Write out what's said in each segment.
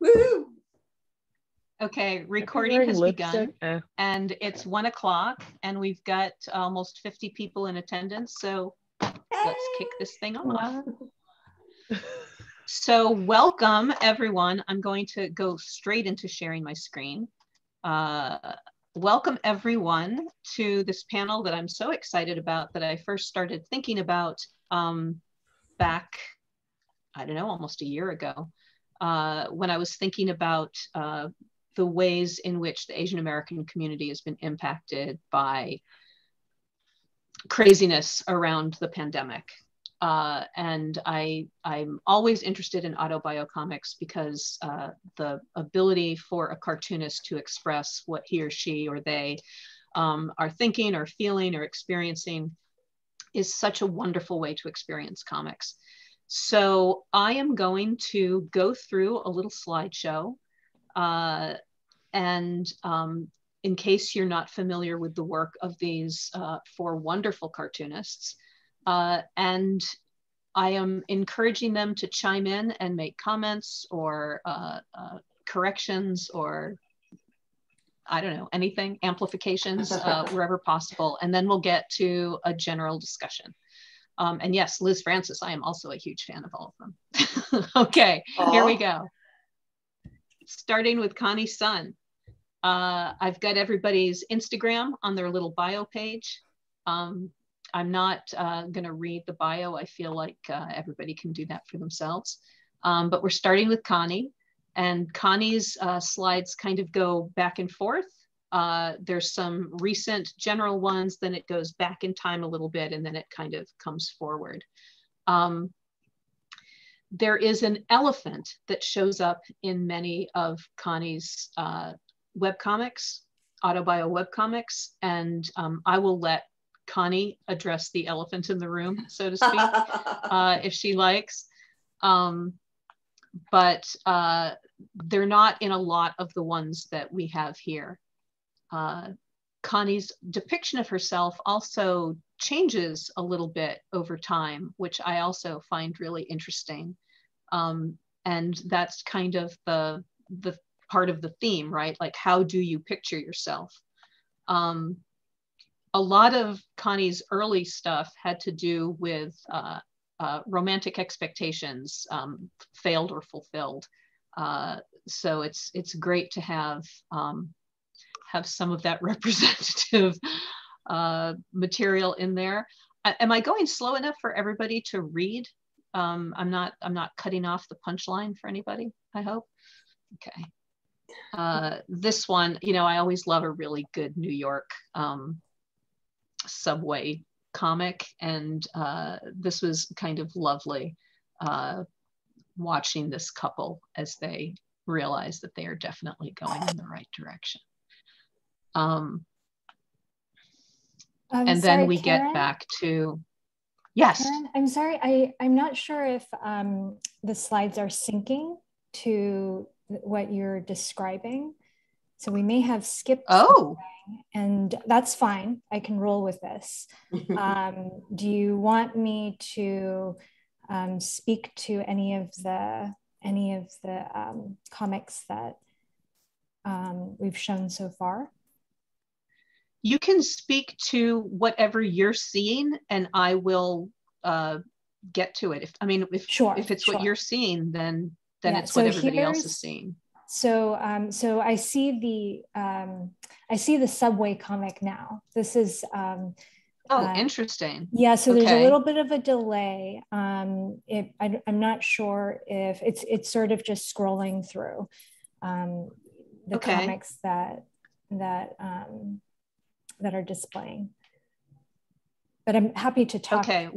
Woo! Okay, recording has begun, and it's 1 o'clock, and we've got almost 50 people in attendance, so let's kick this thing off. So welcome, everyone. I'm going to go straight into sharing my screen. Welcome, everyone, to this panel that I'm so excited about that I first started thinking about back, I don't know, almost a year ago, when I was thinking about the ways in which the Asian American community has been impacted by craziness around the pandemic. And I'm always interested in autobiocomics because the ability for a cartoonist to express what he or she or they are thinking or feeling or experiencing is such a wonderful way to experience comics. So I am going to go through a little slideshow and in case you're not familiar with the work of these four wonderful cartoonists, and I am encouraging them to chime in and make comments or corrections or I don't know, anything, amplifications, wherever possible, and then we'll get to a general discussion. And yes, Liz Francis, I am also a huge fan of all of them. Okay, Here we go. Starting with Connie Sun. I've got everybody's Instagram on their little bio page. I'm not gonna read the bio. I feel like everybody can do that for themselves. But we're starting with Connie, and Connie's slides kind of go back and forth. There's some recent general ones, then it goes back in time a little bit, and then it kind of comes forward. There is an elephant that shows up in many of Connie's webcomics, autobio webcomics, and I will let Connie address the elephant in the room, so to speak, if she likes. But they're not in a lot of the ones that we have here. Connie's depiction of herself also changes a little bit over time, which I also find really interesting. And that's kind of the part of the theme, right? Like, how do you picture yourself? A lot of Connie's early stuff had to do with romantic expectations, failed or fulfilled. So it's great to have some of that representative material in there. Am I going slow enough for everybody to read? I'm not cutting off the punchline for anybody, I hope. Okay. This one, you know, I always love a really good New York subway comic, and this was kind of lovely watching this couple as they realize that they are definitely going in the right direction. And sorry, then we Karen, get back to, yes. Karen, I'm sorry, I'm not sure if the slides are syncing to what you're describing. So we may have skipped something, and that's fine. I can roll with this. Do you want me to speak to any of the comics that we've shown so far? You can speak to whatever you're seeing, and I will get to it. If it's what you're seeing, then yeah, it's what everybody else is seeing. So, so I see the subway comic now. This is interesting. Yeah. So there's a little bit of a delay. I'm not sure if it's sort of just scrolling through the comics that are displaying, but I'm happy to talk. Okay,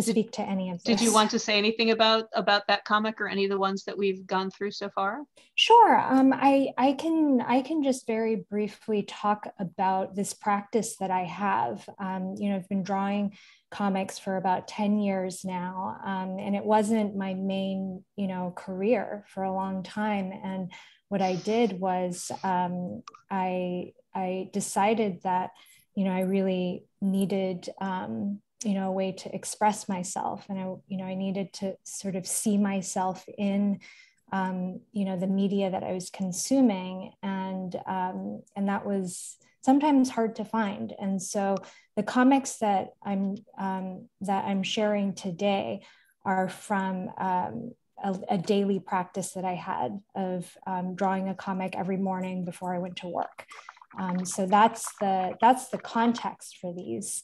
speak to any of this. Did you want to say anything about that comic or any of the ones that we've gone through so far? Sure, I can just very briefly talk about this practice that I have. You know, I've been drawing comics for about 10 years now, and it wasn't my main, you know, career for a long time. And what I did was I decided that, you know, I really needed you know, a way to express myself. And I needed to sort of see myself in, you know, the media that I was consuming. And that was sometimes hard to find. And so the comics that I'm sharing today are from a daily practice that I had of drawing a comic every morning before I went to work. So that's the context for these.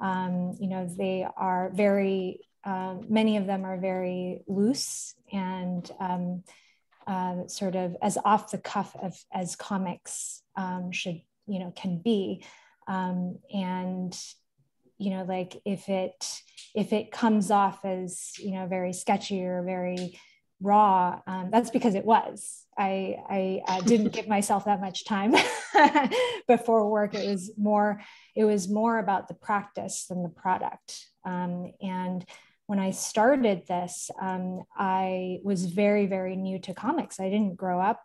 You know, they are very, many of them are very loose and sort of as off the cuff as comics should, you know, can be. And, you know, like if it comes off as, you know, very sketchy or very raw, that's because it was. I didn't give myself that much time before work. It was more about the practice than the product. And when I started this, I was very, very new to comics. I didn't grow up,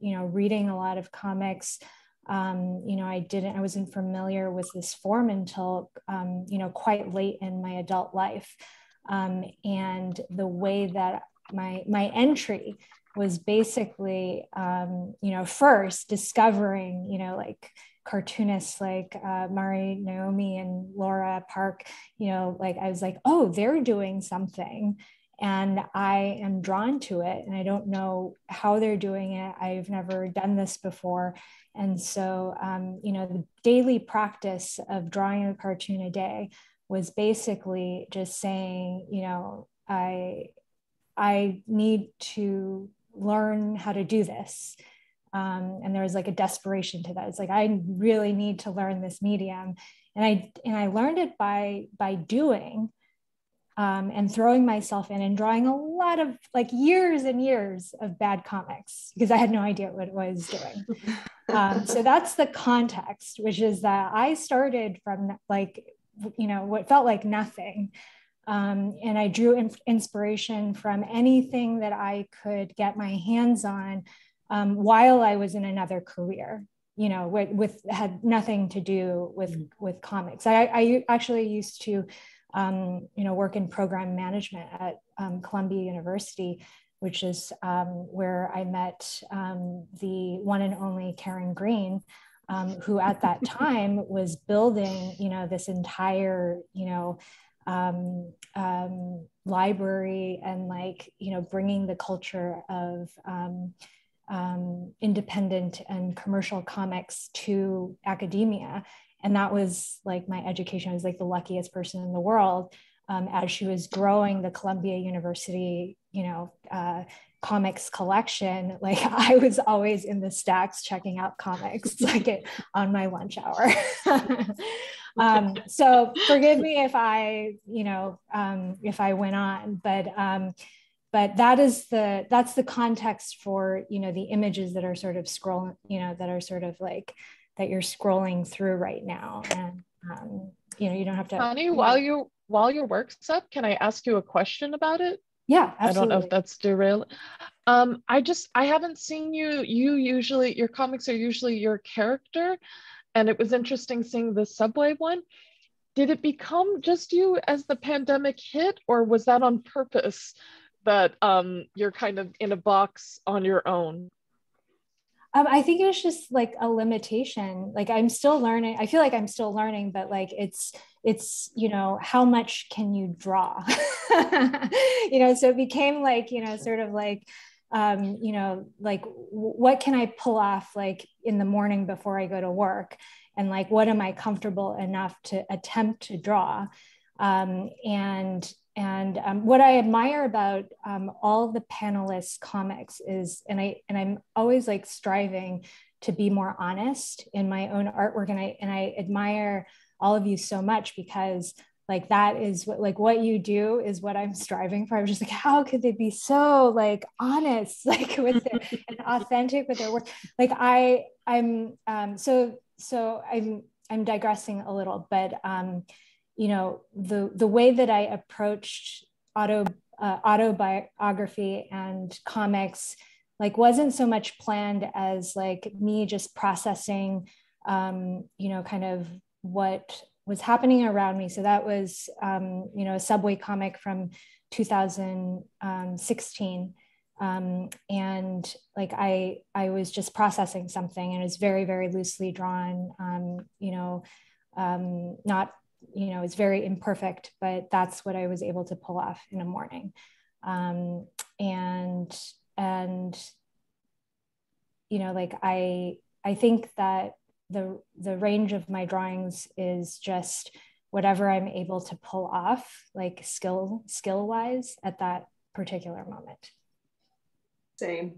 you know, reading a lot of comics. You know, I wasn't familiar with this form until, you know, quite late in my adult life. And the way that my entry was basically, you know, first discovering, you know, like cartoonists like MariNaomi and Laura Park, you know, like I was like, oh, they're doing something and I am drawn to it and I don't know how they're doing it. I've never done this before. And so, you know, the daily practice of drawing a cartoon a day was basically just saying, you know, I need to learn how to do this. And there was like a desperation to that. It's like, I really need to learn this medium. And I learned it by doing and throwing myself in and drawing a lot of like years and years of bad comics because I had no idea what it was doing. So that's the context, which is that I started from like, you know, what felt like nothing. And I drew inspiration from anything that I could get my hands on while I was in another career, you know, had nothing to do with comics. I actually used to, you know, work in program management at Columbia University, which is where I met the one and only Karen Green, who at that time was building, you know, this entire, you know, library and like, you know, bringing the culture of independent and commercial comics to academia. And that was like my education. I was like the luckiest person in the world as she was growing the Columbia University, you know, comics collection. Like I was always in the stacks checking out comics like on my lunch hour. So forgive me if I, you know, if I went on, but that's the context for, you know, the images that are sort of scrolling, you know, that are sort of like, that you're scrolling through right now. And, you know, you don't have to. Connie, you know, while your work's up, can I ask you a question about it? Yeah, absolutely. I don't know if that's derailed. I haven't seen you usually, your comics are usually your character. And it was interesting seeing the subway one. Did it become just you as the pandemic hit, or was that on purpose that you're kind of in a box on your own? I think it was just like a limitation. Like I'm still learning. I feel like I'm still learning, but like it's, you know, how much can you draw? You know, so it became like, you know, sort of like, you know, like what can I pull off like in the morning before I go to work? And like, what am I comfortable enough to attempt to draw? And what I admire about all the panelists' comics is, and I'm always like striving to be more honest in my own artwork. And I admire all of you so much because like that is what you do is what I'm striving for. I'm just like, how could they be so like honest, like with their, and authentic with their work? Like I'm digressing a little, but you know, the way that I approached autobiography and comics, like wasn't so much planned as like me just processing, you know, kind of what was happening around me. So that was, you know, a Subway comic from 2016. And like, I was just processing something, and it's very, very loosely drawn, you know, not, you know, it's very imperfect, but that's what I was able to pull off in a morning. And, you know, like, I think that the range of my drawings is just whatever I'm able to pull off, like skill wise at that particular moment. Same.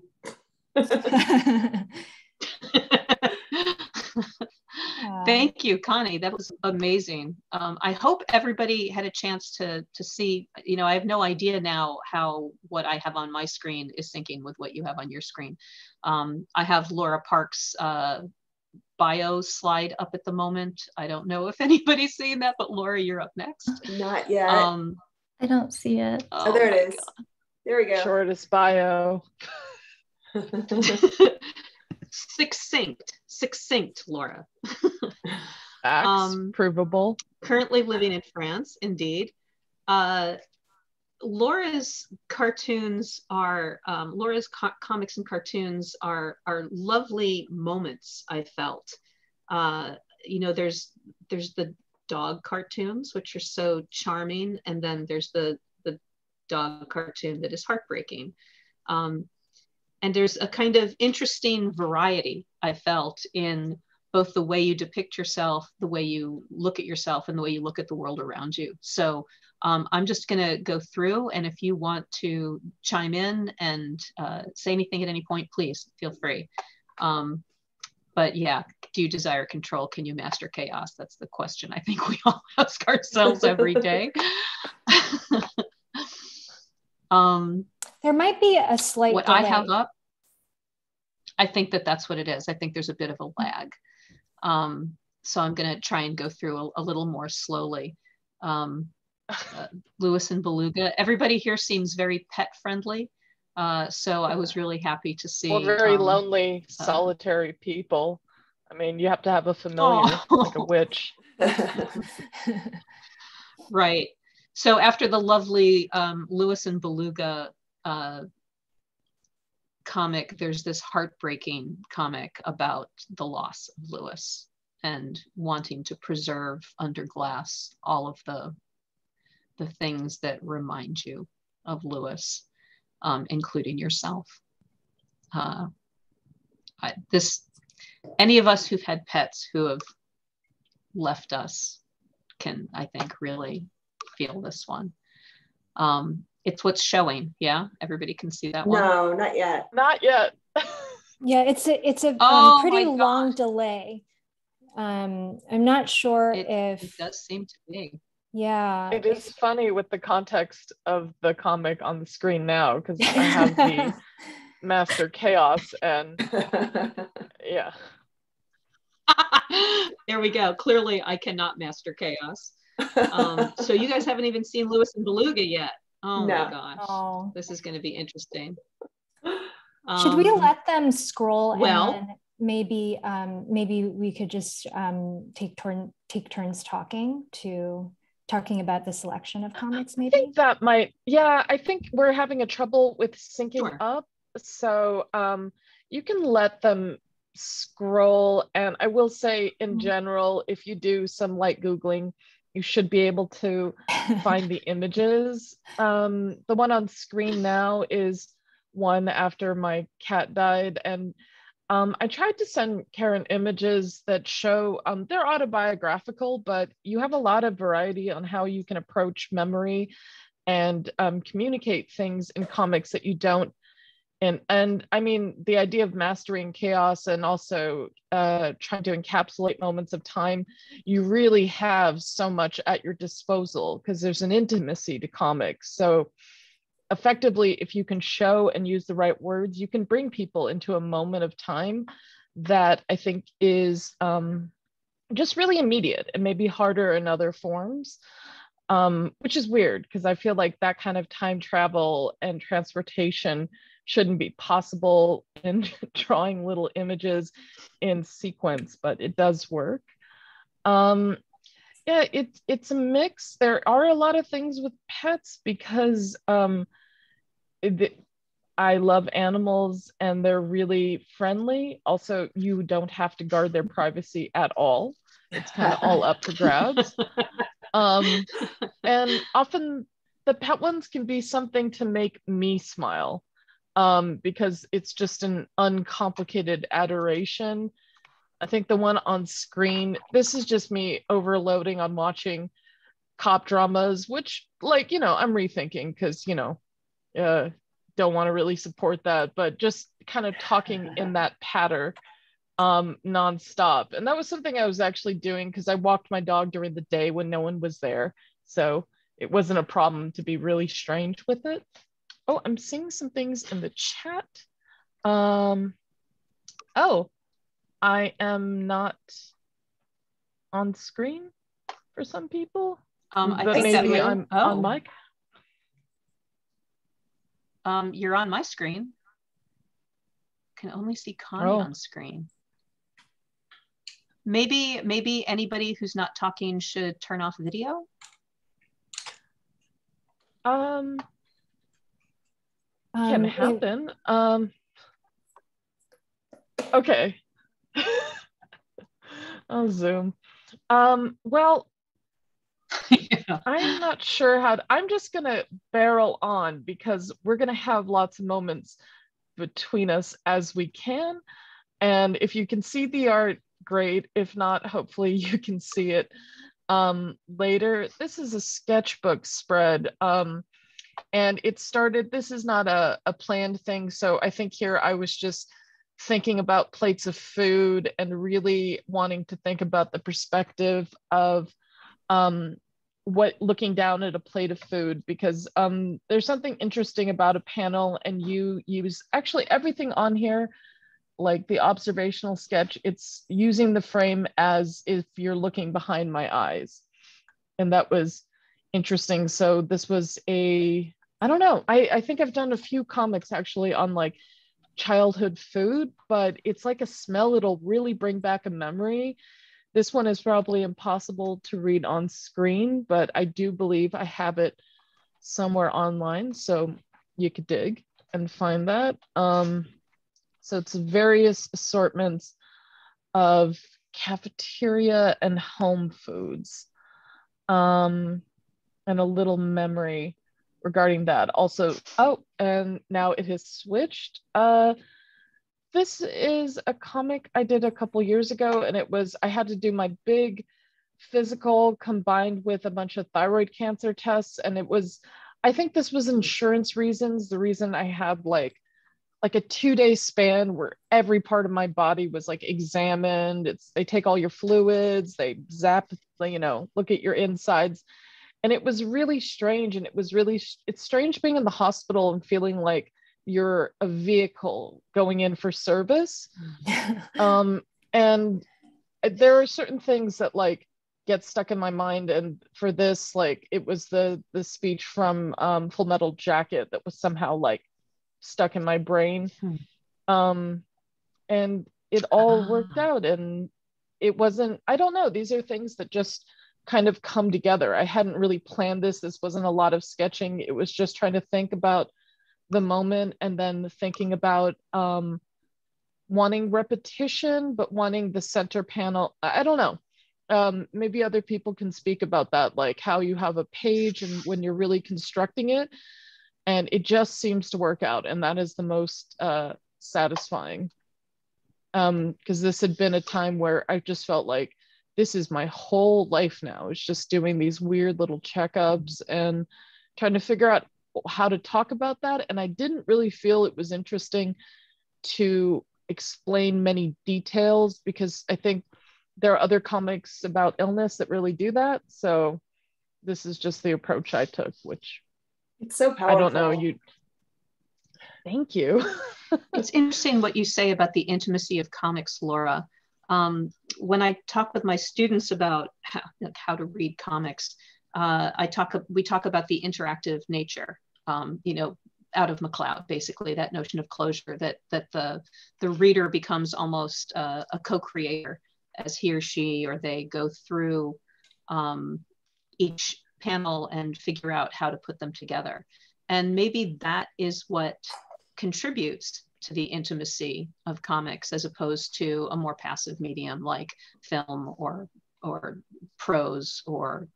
Thank you, Connie. That was amazing. I hope everybody had a chance to see, you know, I have no idea now how what I have on my screen is syncing with what you have on your screen. I have Laura Park's bio slide up at the moment. I don't know if anybody's seeing that, but Laura, you're up next. Not yet. I don't see it. Oh, there it is. God. There we go. Shortest bio. Succinct, Laura. Facts, provable. Currently living in France, indeed. Laura's cartoons are, Laura's comics and cartoons are lovely moments, I felt. You know, there's the dog cartoons, which are so charming. And then there's the dog cartoon that is heartbreaking. And there's a kind of interesting variety, I felt, in both the way you depict yourself, the way you look at yourself, and the way you look at the world around you. So I'm just gonna go through, and if you want to chime in and say anything at any point, please feel free. But yeah, do you desire control? Can you master chaos? That's the question I think we all ask ourselves every day. There might be a slight delay. I have up, I think that that's what it is. I think there's a bit of a lag. So I'm gonna try and go through a little more slowly. Lewis and Beluga, everybody here seems very pet friendly. So I was really happy to see. Well, very lonely, solitary people. I mean, you have to have a familiar, like a witch. Right. So after the lovely Lewis and Beluga comic, there's this heartbreaking comic about the loss of Lewis and wanting to preserve under glass all of the things that remind you of Lewis, including yourself. Any of us who've had pets who have left us can, I think, really feel this one. It's what's showing. Yeah, everybody can see that one. No, not yet. Not yet. Yeah, it's a pretty long delay. I'm not sure if it does seem to be. Yeah, it is funny with the context of the comic on the screen now, because I have the Master Chaos and yeah. There we go. Clearly, I cannot master chaos. So you guys haven't even seen Lewis and Beluga yet. Oh no. My gosh, oh. This is going to be interesting. Should we let them scroll? Well, and then maybe maybe we could just take turns talking about the selection of comics. Maybe I think that might. Yeah, I think we're having a trouble with syncing up. So you can let them scroll, and I will say in general, if you do some light googling, you should be able to find the images. The one on screen now is one after my cat died. And I tried to send Karen images that show, they're autobiographical, but you have a lot of variety on how you can approach memory and communicate things in comics that you don't. And I mean, the idea of mastering chaos and also trying to encapsulate moments of time, you really have so much at your disposal because there's an intimacy to comics. So effectively, if you can show and use the right words, you can bring people into a moment of time that I think is just really immediate. It may be harder in other forms. Which is weird because I feel like that kind of time travel and transportation shouldn't be possible in drawing little images in sequence, but it does work. Yeah, it's a mix. There are a lot of things with pets because I love animals and they're really friendly. Also, you don't have to guard their privacy at all. It's kind of all up for grabs. And often the pet ones can be something to make me smile because it's just an uncomplicated adoration. I think the one on screen, this is just me overloading on watching cop dramas, which, like, you know, I'm rethinking because, you know, don't want to really support that, but just kind of talking in that patter nonstop. And that was something I was actually doing because I walked my dog during the day when no one was there. So it wasn't a problem to be really strange with it. Oh, I'm seeing some things in the chat. Oh. I am not on screen for some people. I think maybe that I'm on mic. You're on my screen. Can only see Connie on screen. Maybe anybody who's not talking should turn off video. Can happen. Okay. I'll Zoom. Well, yeah. I'm not sure how to, I'm just going to barrel on because we're going to have lots of moments between us as we can. And if you can see the art, great. If not, hopefully you can see it later. This is a sketchbook spread. And it started, this is not a planned thing. So I think here I was just thinking about plates of food and really wanting to think about the perspective of what looking down at a plate of food, because there's something interesting about a panel and you use actually everything on here, like the observational sketch, it's using the frame as if you're looking behind my eyes. And that was interesting. So this was a, I don't know, I think I've done a few comics actually on like childhood food, but it's like a smell, it'll really bring back a memory. This one is probably impossible to read on screen, but I do believe I have it somewhere online, so you could dig and find that. So it's various assortments of cafeteria and home foods, and a little memory regarding that also. Oh, and now it has switched. This is a comic I did a couple years ago, and it was, I had to do my big physical combined with a bunch of thyroid cancer tests. And it was, I think this was insurance reasons. The reason I had like a 2-day span where every part of my body was like examined. They take all your fluids, they zap, you know, look at your insides. And it was really strange. And it was really, it's strange being in the hospital and feeling like you're a vehicle going in for service. And there are certain things that like get stuck in my mind. And for this, like, it was the speech from Full Metal Jacket that was somehow like stuck in my brain. And it all worked out. And it wasn't, I don't know, these are things that just kind of come together. I hadn't really planned this. This wasn't a lot of sketching. It was just trying to think about the moment and then thinking about wanting repetition, but wanting the center panel. I don't know. Maybe other people can speak about that, like how you have a page and when you're really constructing it. And it just seems to work out. And that is the most satisfying. Because this had been a time where I just felt like, this is my whole life now. It's just doing these weird little checkups and trying to figure out how to talk about that. And I didn't really feel it was interesting to explain many details because I think there are other comics about illness that really do that. So this is just the approach I took, which it's so powerful. I don't know. Thank you. It's interesting what you say about the intimacy of comics, Laura. When I talk with my students about how to read comics, we talk about the interactive nature, you know, out of McCloud, basically that notion of closure, that the reader becomes almost a co-creator as he or she or they go through each panel and figure out how to put them together. And maybe that is what contributes to the intimacy of comics as opposed to a more passive medium like film or prose or,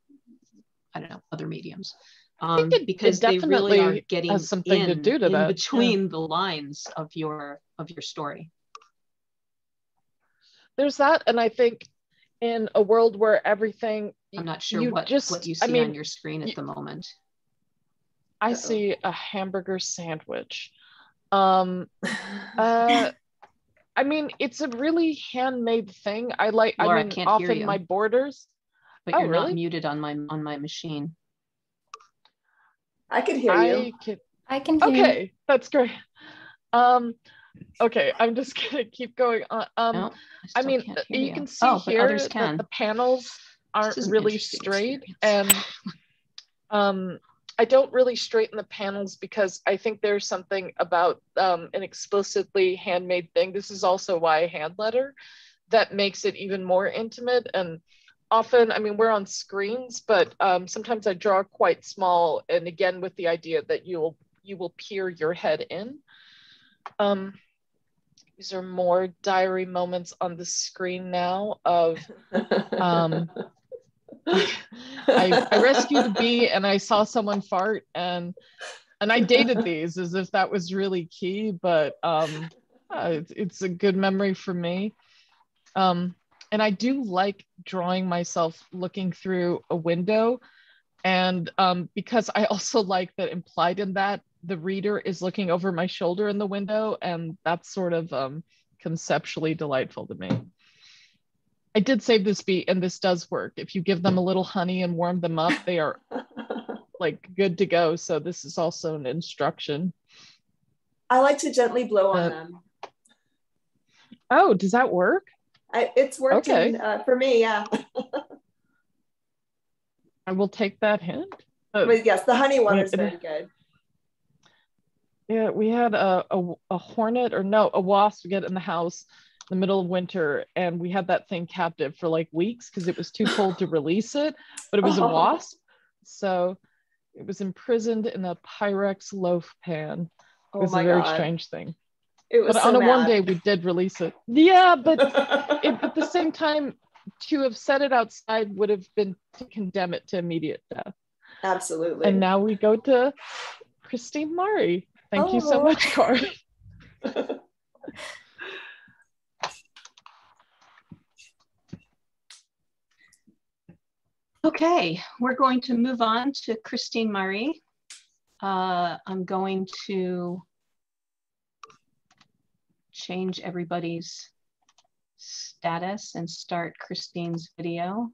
I don't know, other mediums. Because they really are getting something to do to that between the lines of your story. There's that, and I think in a world where everything, I'm not sure what you see on your screen at the moment. I see a hamburger sandwich. I mean, it's a really handmade thing. I like. Laura, I mean, can't often hear you. My borders. But you're really? Not muted on my machine. I can hear you. I can hear you. Okay, that's great. Okay, I'm just gonna keep going on. No, I mean, you can see here that the panels aren't really straight, and I don't really straighten the panels because I think there's something about an explicitly handmade thing. This is also why I hand letter, that makes it even more intimate. And often, I mean, we're on screens, but sometimes I draw quite small, and again with the idea that you will peer your head in. These are more diary moments on the screen now of I rescued a bee and I saw someone fart, and I dated these as if that was really key, but it's a good memory for me. And I do like drawing myself looking through a window, and because I also like that implied in that the reader is looking over my shoulder in the window, and that's sort of conceptually delightful to me. I did save this bee, and this does work. If you give them a little honey and warm them up, they are like good to go. So this is also an instruction. I like to gently blow on them. Oh, does that work? It's working for me, yeah. I will take that hint. But yes, the honey one is very good. Yeah, we had a hornet, or no, a wasp get in the house in the middle of winter, and we had that thing captive for like weeks because it was too cold to release it, but it was a wasp. So it was imprisoned in a Pyrex loaf pan. It was a very strange thing. It was one day we did release it. Yeah, but at the same time, to have set it outside would have been to condemn it to immediate death. Absolutely. And now we go to Christine Mari. Thank you so much, Corey. Okay, we're going to move on to Christine Mari. I'm going to change everybody's status and start Christine's video.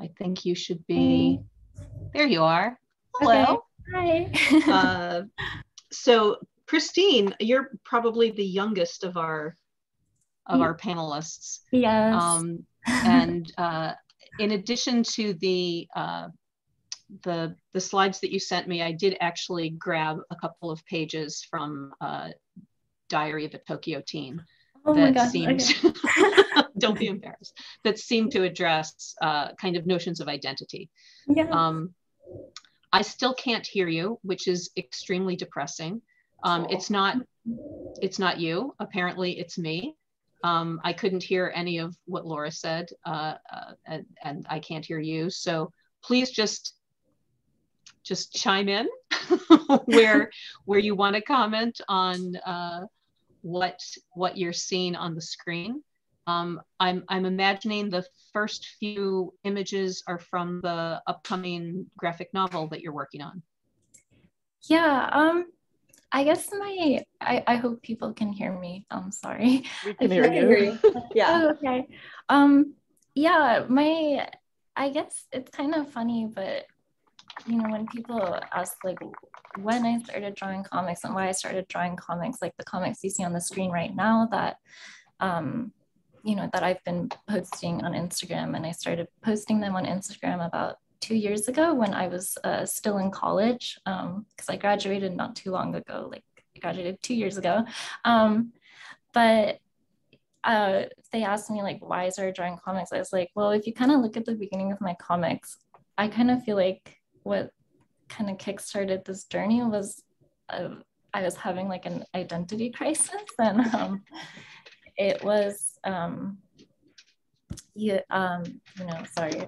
I think you should be, there you are. Hello. Okay. Hi. So Christine, you're probably the youngest of our panelists. Yes. And in addition to the slides that you sent me, I did actually grab a couple of pages from Diary of a Tokyo Teen don't be embarrassed, that seemed to address kind of notions of identity. Yeah. I still can't hear you, which is extremely depressing. It's not you, apparently it's me. I couldn't hear any of what Laura said, and I can't hear you. So please just chime in where you want to comment on what you're seeing on the screen. I'm imagining the first few images are from the upcoming graphic novel that you're working on. Yeah, I guess I hope people can hear me. I'm sorry. We can hear you. Yeah. Oh, okay. Yeah, I guess it's kind of funny, but you know, when people ask like when I started drawing comics and why I started drawing comics, like the comics you see on the screen right now that, you know, that I've been posting on Instagram, and I started posting them on Instagram about 2 years ago when I was still in college, because I graduated not too long ago, like I graduated 2 years ago. But they asked me, like, why I started drawing comics. I was like, well, if you kind of look at the beginning of my comics, I kind of feel like what kind of kickstarted this journey was I was having like an identity crisis, and it was, you know, sorry,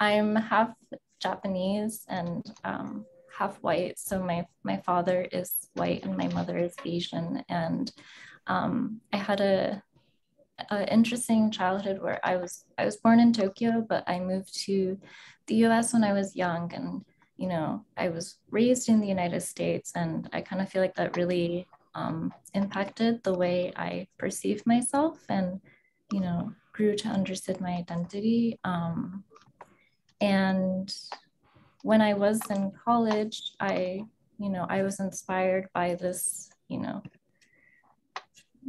I'm half Japanese and half white. So my father is white and my mother is Asian. And I had a interesting childhood where I was born in Tokyo, but I moved to the US when I was young. And, you know, I was raised in the United States, and I kind of feel like that really impacted the way I perceived myself and, you know, grew to understand my identity. And when I was in college, I was inspired by this, you know,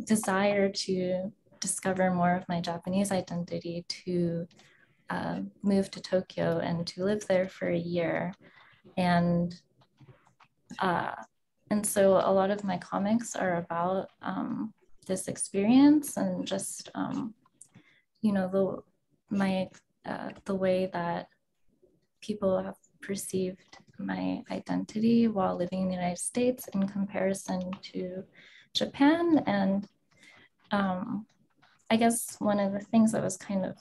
desire to discover more of my Japanese identity, to move to Tokyo and to live there for a year. And so a lot of my comics are about this experience and just, you know, the way that people have perceived my identity while living in the United States in comparison to Japan. And I guess one of the things that was kind of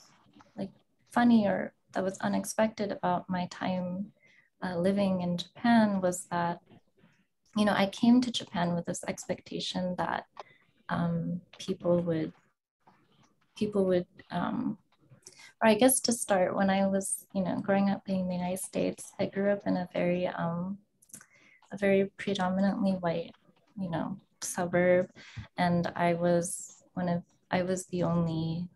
like funny, or that was unexpected about my time living in Japan, was that, you know, I came to Japan with this expectation that people would or I guess to start, when I was, you know, growing up in the United States, I grew up in a very predominantly white, you know, suburb, and I was the only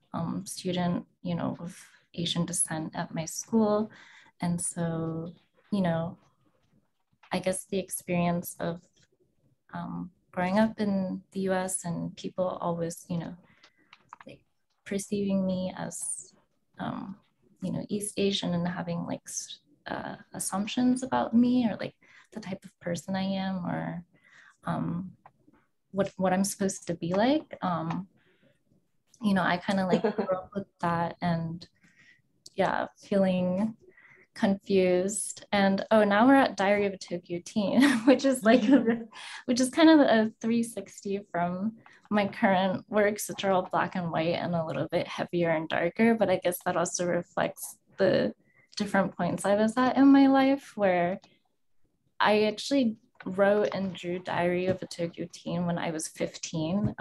student, you know, of Asian descent at my school. And so, you know, I guess the experience of growing up in the US and people always, you know, like perceiving me as, you know, East Asian, and having like assumptions about me, or like the type of person I am, or what I'm supposed to be like. You know, I kind of like grew up with that, and yeah, feeling confused. And oh, now we're at Diary of a Tokyo Teen, which is like, which is kind of a 360 from my current works, which are all black and white and a little bit heavier and darker. But I guess that also reflects the different points I was at in my life, where I actually wrote and drew Diary of a Tokyo Teen when I was 15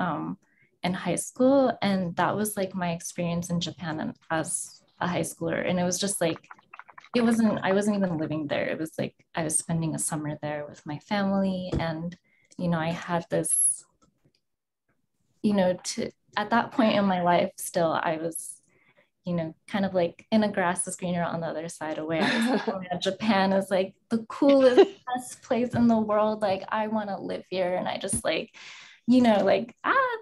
in high school. And that was like my experience in Japan as a high schooler. And it was just like, I wasn't even living there. It was like, I was spending a summer there with my family. And, you know, I had this, you know, at that point in my life, still, I was, you know, kind of like, in a grass is greener on the other side away. Japan is like the coolest, best place in the world. Like, I want to live here. And I just like, you know, like,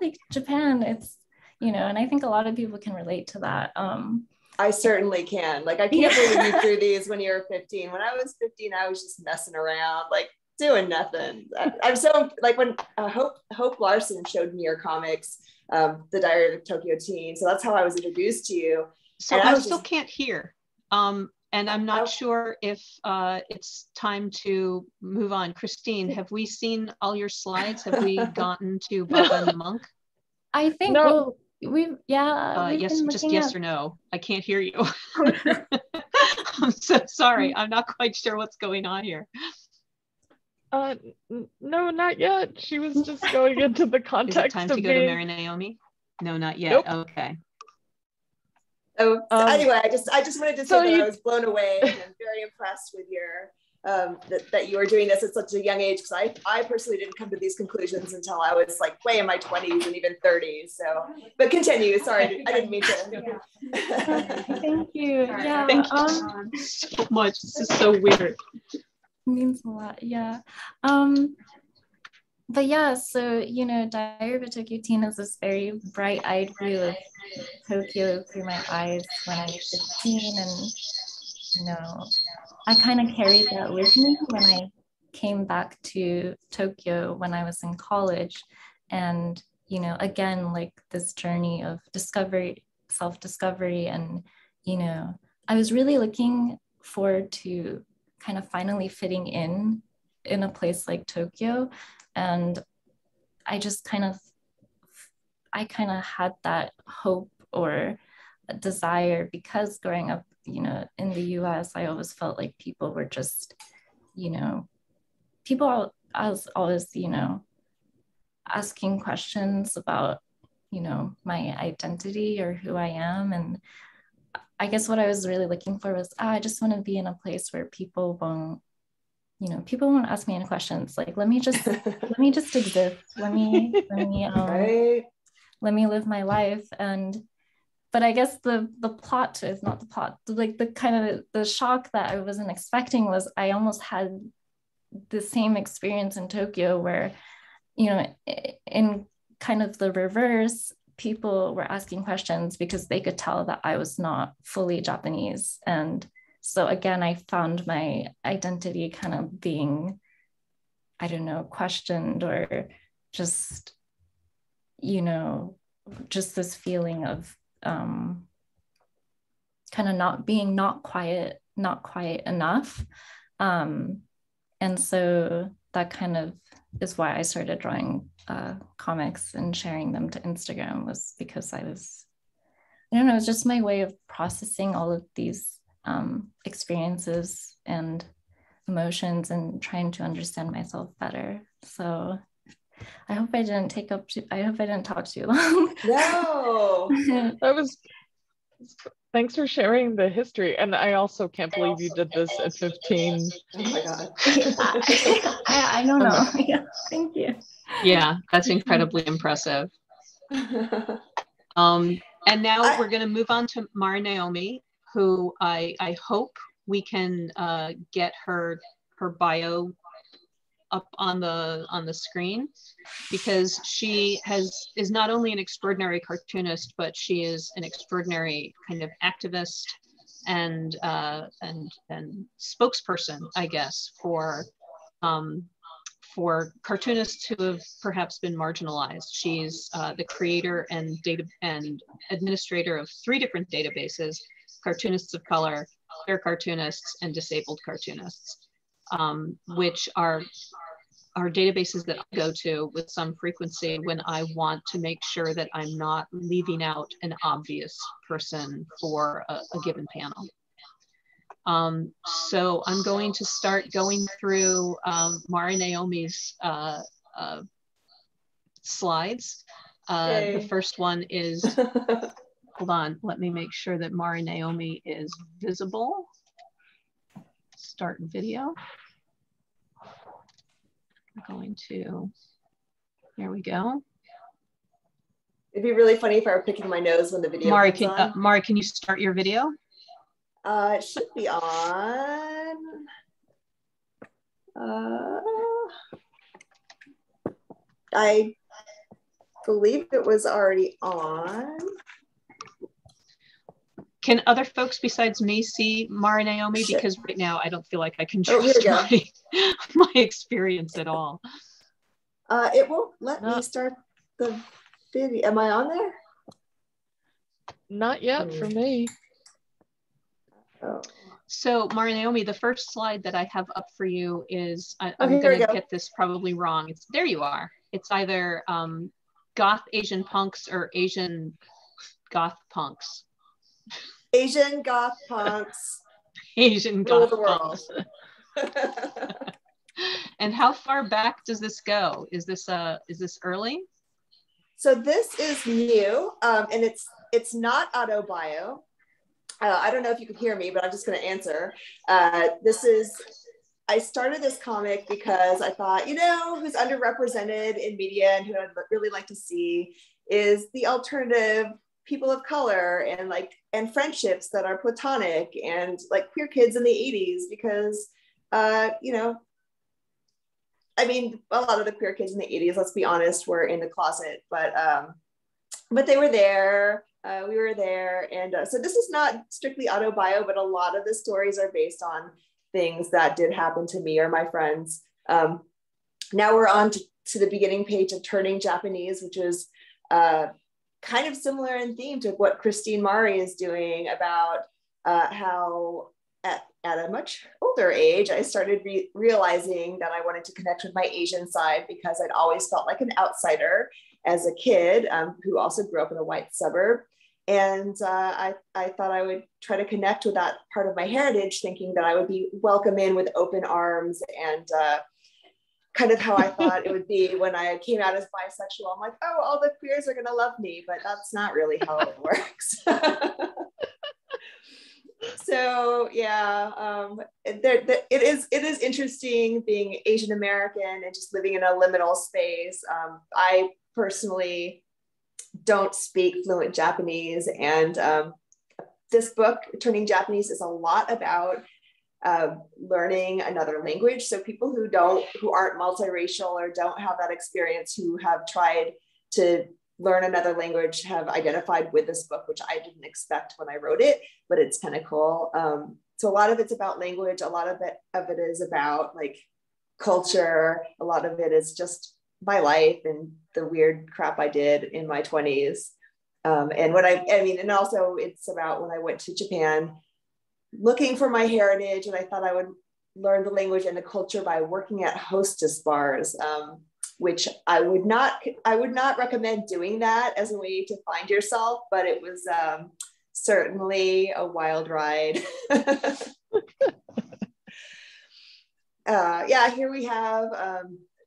like Japan, it's, you know, and I think a lot of people can relate to that. I certainly can. Like, I can't believe you threw these when you were 15. When I was 15, I was just messing around, like doing nothing. I'm so, like, when Hope Larson showed me your comics, The Diary of a Tokyo Teen. So that's how I was introduced to you. So I still can't hear. And I'm not sure if it's time to move on. Christine, have we seen all your slides? Have we gotten to Baba and the Monk? I think no. Yes or no. I can't hear you. I'm so sorry. I'm not quite sure what's going on here. No, not yet. She was just going into the context. Is it time to go to MariNaomi? No, not yet. Nope. Okay. So anyway, I just wanted to say I was blown away, and I'm very impressed with your that you were doing this at such a young age, because I personally didn't come to these conclusions until I was like way in my 20s and even 30s. So, but continue. Sorry, I didn't mean to. Yeah. Thank you. Yeah. Thank you so much. This is so weird. It means a lot. Yeah. But yeah, so, you know, Diary of a Tokyo Teen is this very bright-eyed view of Tokyo through my eyes when I was 15, and, you know, I kind of carried that with me when I came back to Tokyo when I was in college. And, you know, again, like this journey of discovery, self-discovery. And, you know, I was really looking forward to kind of finally fitting in a place like Tokyo. And I just kind of, had that hope or a desire, because growing up, you know, in the US, I always felt like people were just, you know, I was always, you know, asking questions about, you know, my identity or who I am. And I guess what I was really looking for was, I just want to be in a place where people won't, you know, people won't ask me any questions. Like, let me just, let me just exist. Let me live my life. And, but I guess the plot to it's not the plot, like the kind of the shock that I wasn't expecting was I almost had the same experience in Tokyo where, you know, in kind of the reverse, people were asking questions because they could tell that I was not fully Japanese. And so again, I found my identity kind of being, I don't know, questioned, or just, you know, just this feeling of kind of not being, not quite enough. And so that kind of is why I started drawing comics and sharing them to Instagram, was because I was, I don't know, it was just my way of processing all of these experiences and emotions and trying to understand myself better. So I hope I didn't take up too, I hope I didn't talk too long. No, that was, thanks for sharing the history. And I also can't believe you did this at 15. Oh my God. I don't know. Yeah, thank you. Yeah, that's incredibly impressive. And now we're going to move on to MariNaomi, who I hope we can get her bio up on the screen, because she is not only an extraordinary cartoonist, but she is an extraordinary kind of activist and spokesperson, I guess, for cartoonists who have perhaps been marginalized. She's the creator and administrator of 3 different databases: cartoonists of color, queer cartoonists, and disabled cartoonists, which are databases that I go to with some frequency when I want to make sure that I'm not leaving out an obvious person for a given panel. So I'm going to start going through MariNaomi's slides. The first one is, hold on, let me make sure that MariNaomi is visible. Start video. Here we go. It'd be really funny if I were picking my nose when the video on. Mari, can you start your video? It should be on. I believe it was already on. Can other folks besides me see MariNaomi? Because right now I don't feel like I can trust my experience at all. It won't let me start the video. Am I on there? Not yet for me. Oh. So MariNaomi, the first slide that I have up for you is, I'm going to get this probably wrong. It's, there you are. It's either goth Asian punks or Asian goth punks. Asian goth punks. Asian goth punks. And how far back does this go? Is this early? So this is new, and it's not auto bio. I don't know if you can hear me, but I'm just going to answer. This is, I started this comic because I thought, you know, who's underrepresented in media and who I'd really like to see is the alternative people of color and friendships that are platonic and queer kids in the 80s, because you know, I mean, a lot of the queer kids in the 80s, let's be honest, were in the closet, but they were there, we were there. And so this is not strictly auto bio, but a lot of the stories are based on things that did happen to me or my friends. Now we're on to the beginning page of Turning Japanese, which is kind of similar in theme to what Christine Mari is doing about how at a much older age, I started realizing that I wanted to connect with my Asian side because I'd always felt like an outsider as a kid who also grew up in a white suburb. And I thought I would try to connect with that part of my heritage, thinking that I would be welcomed in with open arms and kind of how I thought it would be when I came out as bisexual. I'm like, oh, all the queers are going to love me, but that's not really how it works. So yeah, it is interesting being Asian American and just living in a liminal space. I personally don't speak fluent Japanese, and this book, Turning Japanese, is a lot about learning another language. So people who aren't multiracial or don't have that experience, who have tried to learn another language, have identified with this book, which I didn't expect when I wrote it, but it's kind of cool. So a lot of it's about language, a lot of it is about like culture, a lot of it is just my life and the weird crap I did in my 20s. And what I mean, and also it's about when I went to Japan looking for my heritage, and I thought I would learn the language and the culture by working at hostess bars. Which I would not recommend doing that as a way to find yourself, but it was certainly a wild ride. Yeah, here we have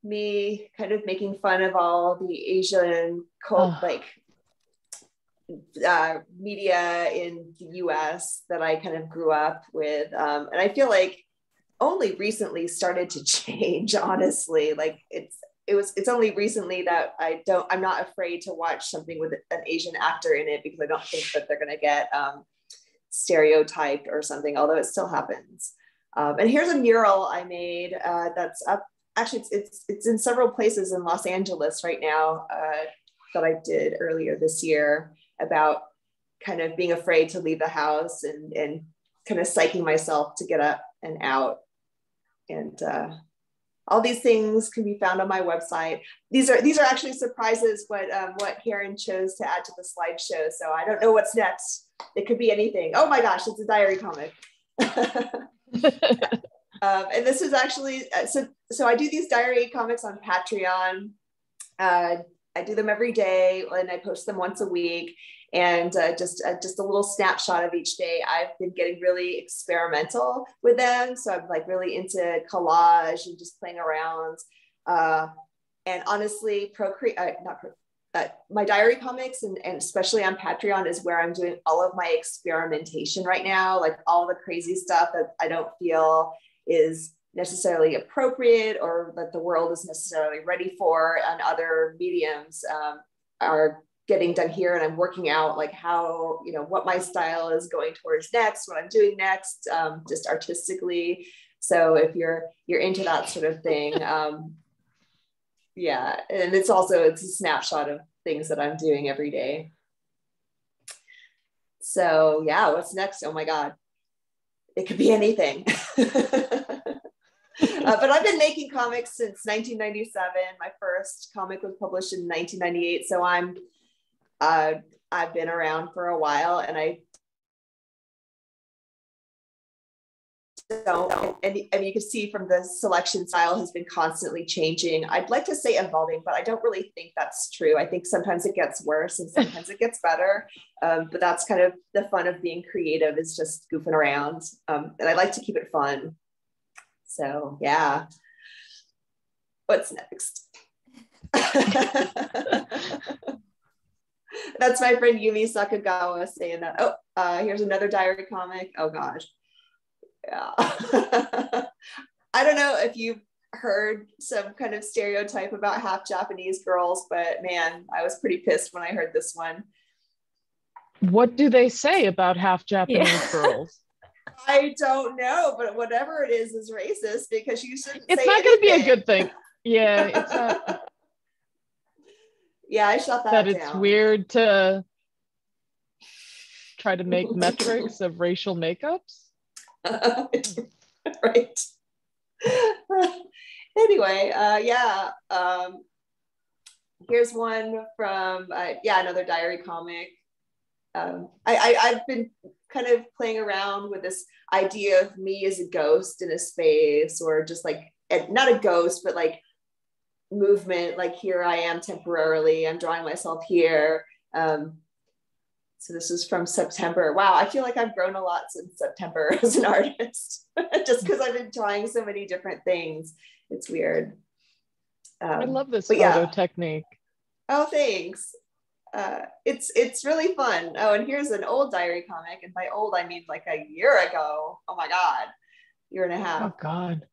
me kind of making fun of all the Asian cult media in the US that I kind of grew up with. And I feel like only recently started to change, honestly. Like it's only recently that I'm not afraid to watch something with an Asian actor in it, because I don't think that they're going to get stereotyped or something, although it still happens. And here's a mural I made that's up. Actually, it's in several places in Los Angeles right now that I did earlier this year, about kind of being afraid to leave the house and kind of psyching myself to get up and out. And all these things can be found on my website. These are actually surprises, what Karen chose to add to the slideshow. So I don't know what's next. It could be anything. Oh my gosh, it's a diary comic. And this is actually, so I do these diary comics on Patreon. I do them every day and I post them once a week. And just a little snapshot of each day. I've been getting really experimental with them. So I'm like really into collage and just playing around. And honestly, my diary comics and especially on Patreon is where I'm doing all of my experimentation right now. Like all the crazy stuff that I don't feel is necessarily appropriate or that the world is necessarily ready for on other mediums are getting done here, and I'm working out like how, what my style is going towards next, what I'm doing next, just artistically. So if you're into that sort of thing, yeah. And it's a snapshot of things that I'm doing every day. So yeah, what's next? Oh my God, it could be anything. But I've been making comics since 1997. My first comic was published in 1998. So I've been around for a while, and I mean, you can see from the selection style has been constantly changing. I'd like to say evolving, but I don't really think that's true. I think sometimes it gets worse and sometimes it gets better. But that's kind of the fun of being creative, is just goofing around. And I like to keep it fun. So yeah, what's next? That's my friend Yumi Sakagawa saying that. Oh, here's another diary comic. Oh gosh. Yeah. I don't know if you've heard some kind of stereotype about half Japanese girls, but man, I was pretty pissed when I heard this one. What do they say about half Japanese girls? I don't know, but whatever it is racist, because you shouldn't say anything. It's not going to be a good thing. Yeah, it's not. Yeah, I shut that down. That it's weird to try to make metrics of racial makeups. Right. Anyway, yeah. Here's one from, another diary comic. I've been kind of playing around with this idea of me as a ghost in a space, or just like, not a ghost, but like movement, like here I am temporarily, I'm drawing myself here. So this is from September. Wow, I feel like I've grown a lot since September as an artist, just because I've been trying so many different things. It's weird. I love this photo technique. Oh, thanks. It's really fun. Oh, and here's an old diary comic, and by old I mean like a year ago. Oh my God, year and a half. Oh God.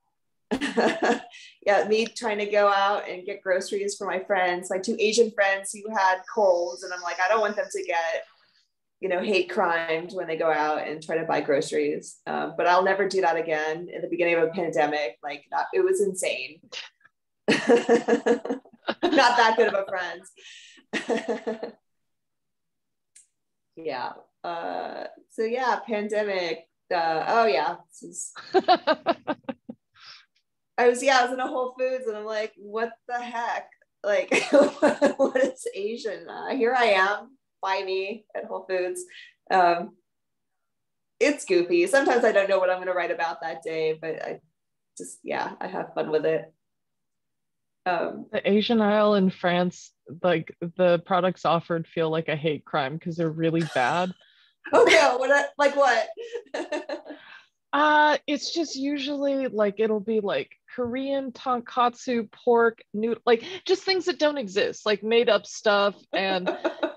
Yeah, me trying to go out and get groceries for my friends, my two Asian friends who had colds, and I'm like, I don't want them to get, hate crimed when they go out and try to buy groceries. But I'll never do that again. At the beginning of a pandemic, like it was insane. Not that good of a friend. Yeah. So yeah, pandemic. I was in a Whole Foods and I'm like, what the heck? Like, what is Asian? Here I am, buy me at Whole Foods. It's goofy. Sometimes I don't know what I'm going to write about that day, but I have fun with it. The Asian aisle in France, like the products offered feel like a hate crime because they're really bad. Okay, what? It's just usually like it'll be like Korean tonkatsu pork noodle, like just things that don't exist, like made up stuff, and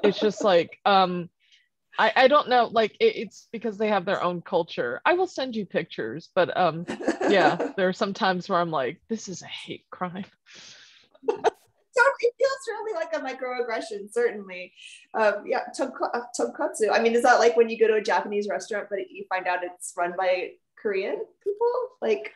it's just like I don't know, like it's because they have their own culture. I will send you pictures, but there are some times where I'm like, this is a hate crime. So it feels really like a microaggression, certainly. Tonkatsu. I mean, is that like when you go to a Japanese restaurant, but you find out it's run by Korean people? Like,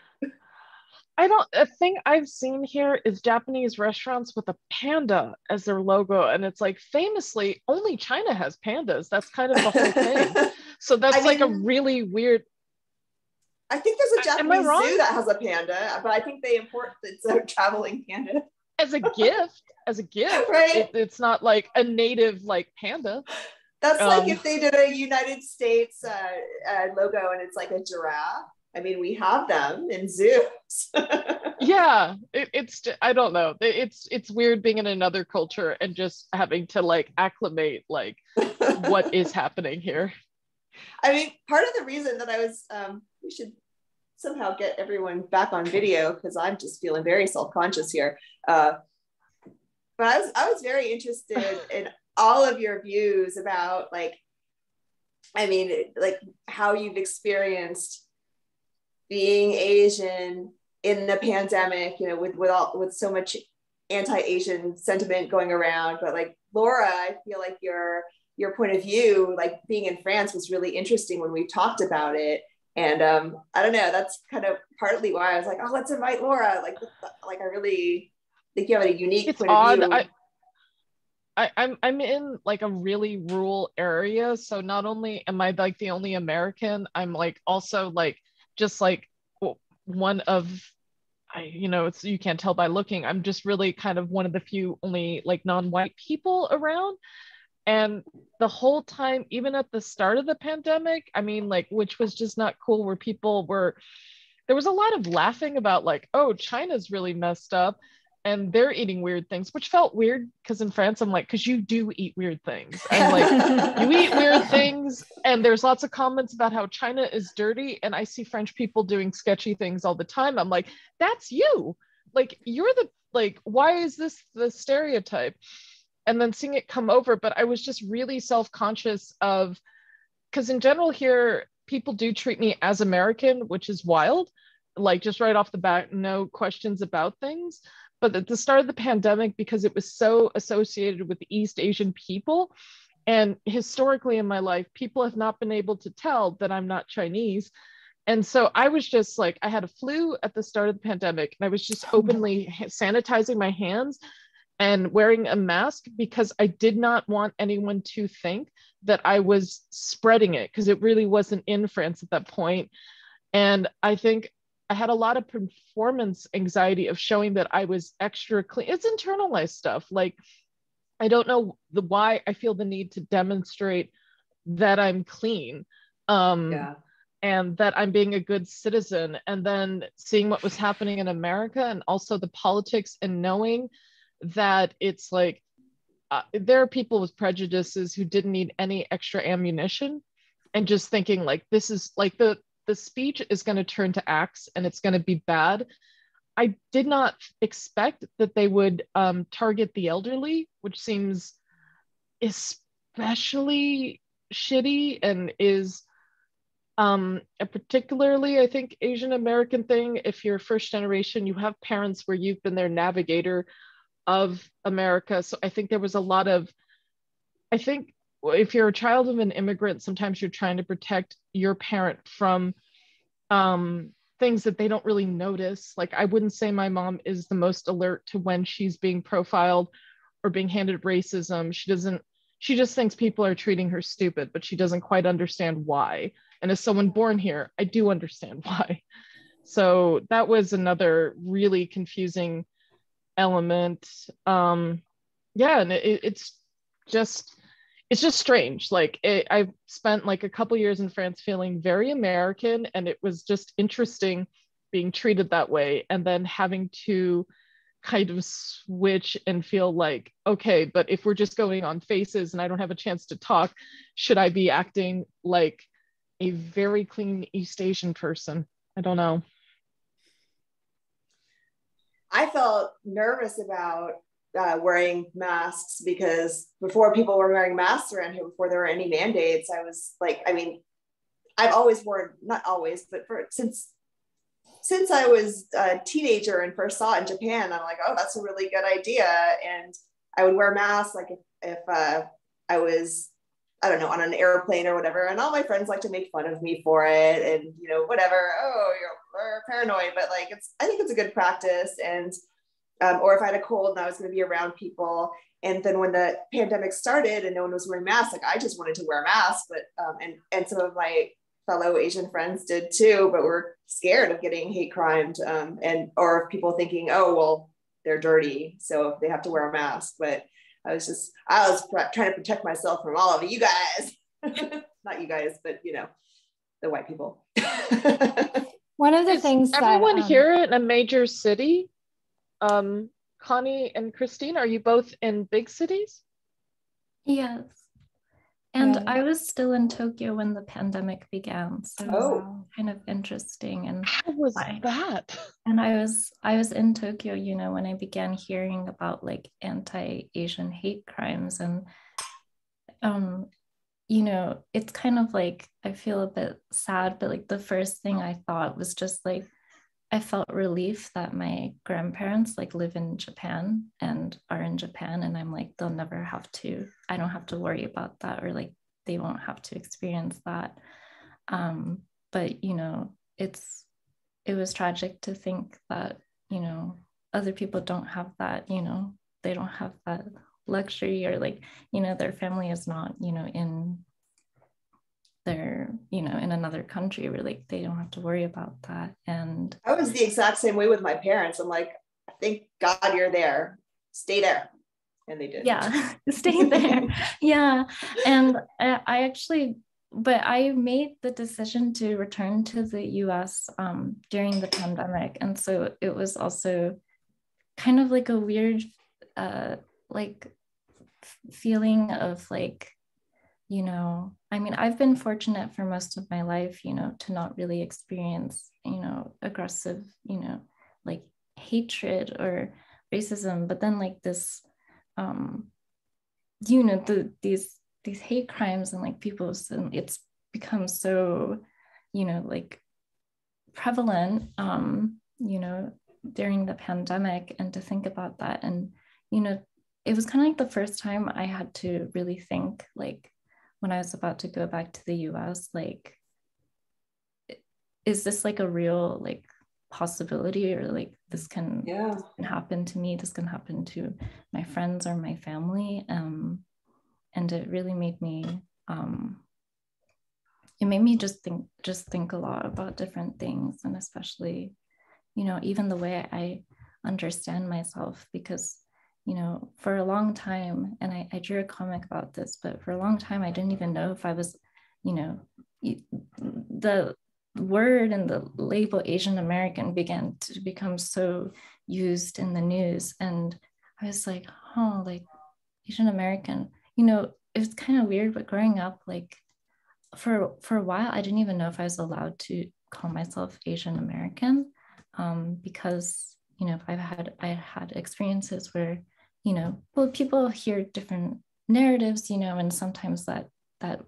a thing I've seen here is Japanese restaurants with a panda as their logo. And it's like, famously, only China has pandas. That's kind of the whole thing. So that's a really weird. I think there's a Japanese zoo that has a panda, but I think they import it's a traveling panda. As a gift, right? It's not like a native like panda. That's like if they did a United States logo and it's like a giraffe. I mean, we have them in zoos. Yeah, it's I don't know. It's weird being in another culture and just having to like acclimate like what is happening here. I mean, part of the reason that I was we should somehow get everyone back on video because I'm just feeling very self-conscious here. But I was very interested in all of your views about how you've experienced being Asian in the pandemic, with so much anti-Asian sentiment going around. But like Laura, I feel like your point of view, like being in France was really interesting when we talked about it. And I don't know, that's kind of partly why I was like, oh, let's invite Laura. Like I really think you have a unique point of view. I'm in like a really rural area. So not only am I like the only American, I'm like also like, just like one of, it's, you can't tell by looking, I'm just really kind of one of the few only like non-white people around. And the whole time, even at the start of the pandemic, I mean, like, which was just not cool, where people were, there was a lot of laughing about like, oh, China's really messed up and they're eating weird things, which felt weird because in France, I'm like, because you do eat weird things. And like, you eat weird things. And there's lots of comments about how China is dirty. And I see French people doing sketchy things all the time. I'm like, that's you. Like, you're the, like, why is this the stereotype? And then seeing it come over, but I was just really self-conscious of, because in general here, people do treat me as American, which is wild, like just right off the bat, no questions about things. But at the start of the pandemic, because it was so associated with East Asian people, and historically in my life, people have not been able to tell that I'm not Chinese. And so I was just like, I had a flu at the start of the pandemic, and I was just openly sanitizing my hands and wearing a mask because I did not want anyone to think that I was spreading it, because it really wasn't in France at that point. And I think I had a lot of performance anxiety of showing that I was extra clean. It's internalized stuff. Like I don't know why I feel the need to demonstrate that I'm clean and that I'm being a good citizen. And then seeing what was happening in America and also the politics, and knowing that it's like, there are people with prejudices who didn't need any extra ammunition, and just thinking like, this is like the speech is going to turn to acts and it's going to be bad. I did not expect that they would target the elderly, which seems especially shitty, and is a particularly, I think, Asian American thing. If you're first generation, you have parents where you've been their navigator of America. So I think there was a lot of, I think if you're a child of an immigrant, sometimes you're trying to protect your parent from things that they don't really notice. Like, I wouldn't say my mom is the most alert to when she's being profiled or being handed racism. She just thinks people are treating her stupid, but she doesn't quite understand why. And as someone born here, I do understand why. So that was another really confusing element. And it's just strange. Like, I've spent like a couple years in France feeling very American, and it was just interesting being treated that way, and then having to kind of switch and feel like, okay, but if we're just going on faces and I don't have a chance to talk, should I be acting like a very clean East Asian person? I don't know. I felt nervous about wearing masks, because before people were wearing masks around here, before there were any mandates, I was like, I mean, I've always worn, not always, but since I was a teenager and first saw it in Japan, I'm like, oh, that's a really good idea. And I would wear masks, like if I was, I don't know, on an airplane or whatever, and all my friends like to make fun of me for it, and you know, whatever, oh, you're paranoid, but like, I think it's a good practice. And or if I had a cold and I was going to be around people. And then when the pandemic started and no one was wearing masks, like, I just wanted to wear a mask, but, and some of my fellow Asian friends did too, but were scared of getting hate crimed, or people thinking, oh, well, they're dirty, so they have to wear a mask. But I was trying to protect myself from all of you guys, not you guys, but you know, the white people. One of the things everyone here in a major city, Connie and Christine, are you both in big cities? Yes. And I was still in Tokyo when the pandemic began. So it was kind of interesting. And how was that? And I was in Tokyo, you know, when I began hearing about like anti-Asian hate crimes. And you know, it's kind of like, I feel a bit sad, but like the first thing I thought was just like, I felt relief that my grandparents like live in Japan and are in Japan, and I'm like, they'll never have to, I don't have to worry about that, or like they won't have to experience that. But you know, it was tragic to think that, you know, other people don't have that, you know, they don't have that luxury, or like, you know, their family is not, you know, in another country where like they don't have to worry about that. And I was the exact same way with my parents. I'm like, thank God you're there, stay there. And they did. Yeah, stay there. Yeah. And I made the decision to return to the US during the pandemic. And so it was also kind of like a weird like feeling of like, you know, I mean, I've been fortunate for most of my life, you know, to not really experience, you know, aggressive, you know, like hatred or racism, but then like this, you know, these hate crimes and like people, and it's become so, you know, like prevalent, you know, during the pandemic, and to think about that. And, you know, it was kind of like the first time I had to really think, like, when I was about to go back to the US, like, is this like a real like possibility, or like this can happen to me, this can happen to my friends or my family. And it really made me, it made me just think a lot about different things, and especially, you know, even the way I understand myself, because you know, for a long time, and I drew a comic about this, but for a long time, I didn't even know if I was, you know, the word and the label Asian American began to become so used in the news. And I was like, oh, like Asian American, you know, it's kind of weird, but growing up, like for a while, I didn't even know if I was allowed to call myself Asian American, because, you know, I had experiences where, you know, well, people hear different narratives, you know, and sometimes that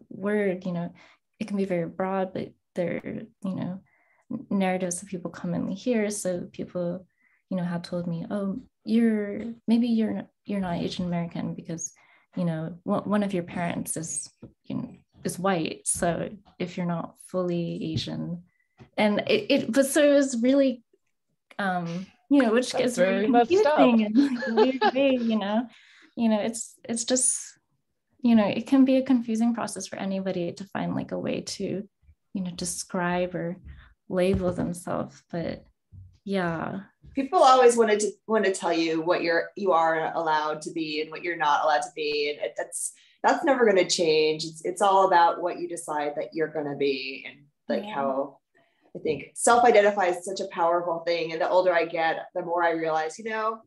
word, you know, it can be very broad, but there, you know, narratives that people commonly hear. So people, you know, have told me, oh, maybe you're not Asian American because, you know, one of your parents is, you know, is white. So if you're not fully Asian, and it was really, you know, which gets very confusing and like a weird thing, you know, it's just, you know, it can be a confusing process for anybody to find like a way to, you know, describe or label themselves. But yeah, people always want to tell you what you are allowed to be and what you're not allowed to be, and that's never going to change. It's all about what you decide that you're going to be, and like how I think self-identify is such a powerful thing. And the older I get, the more I realize, you know,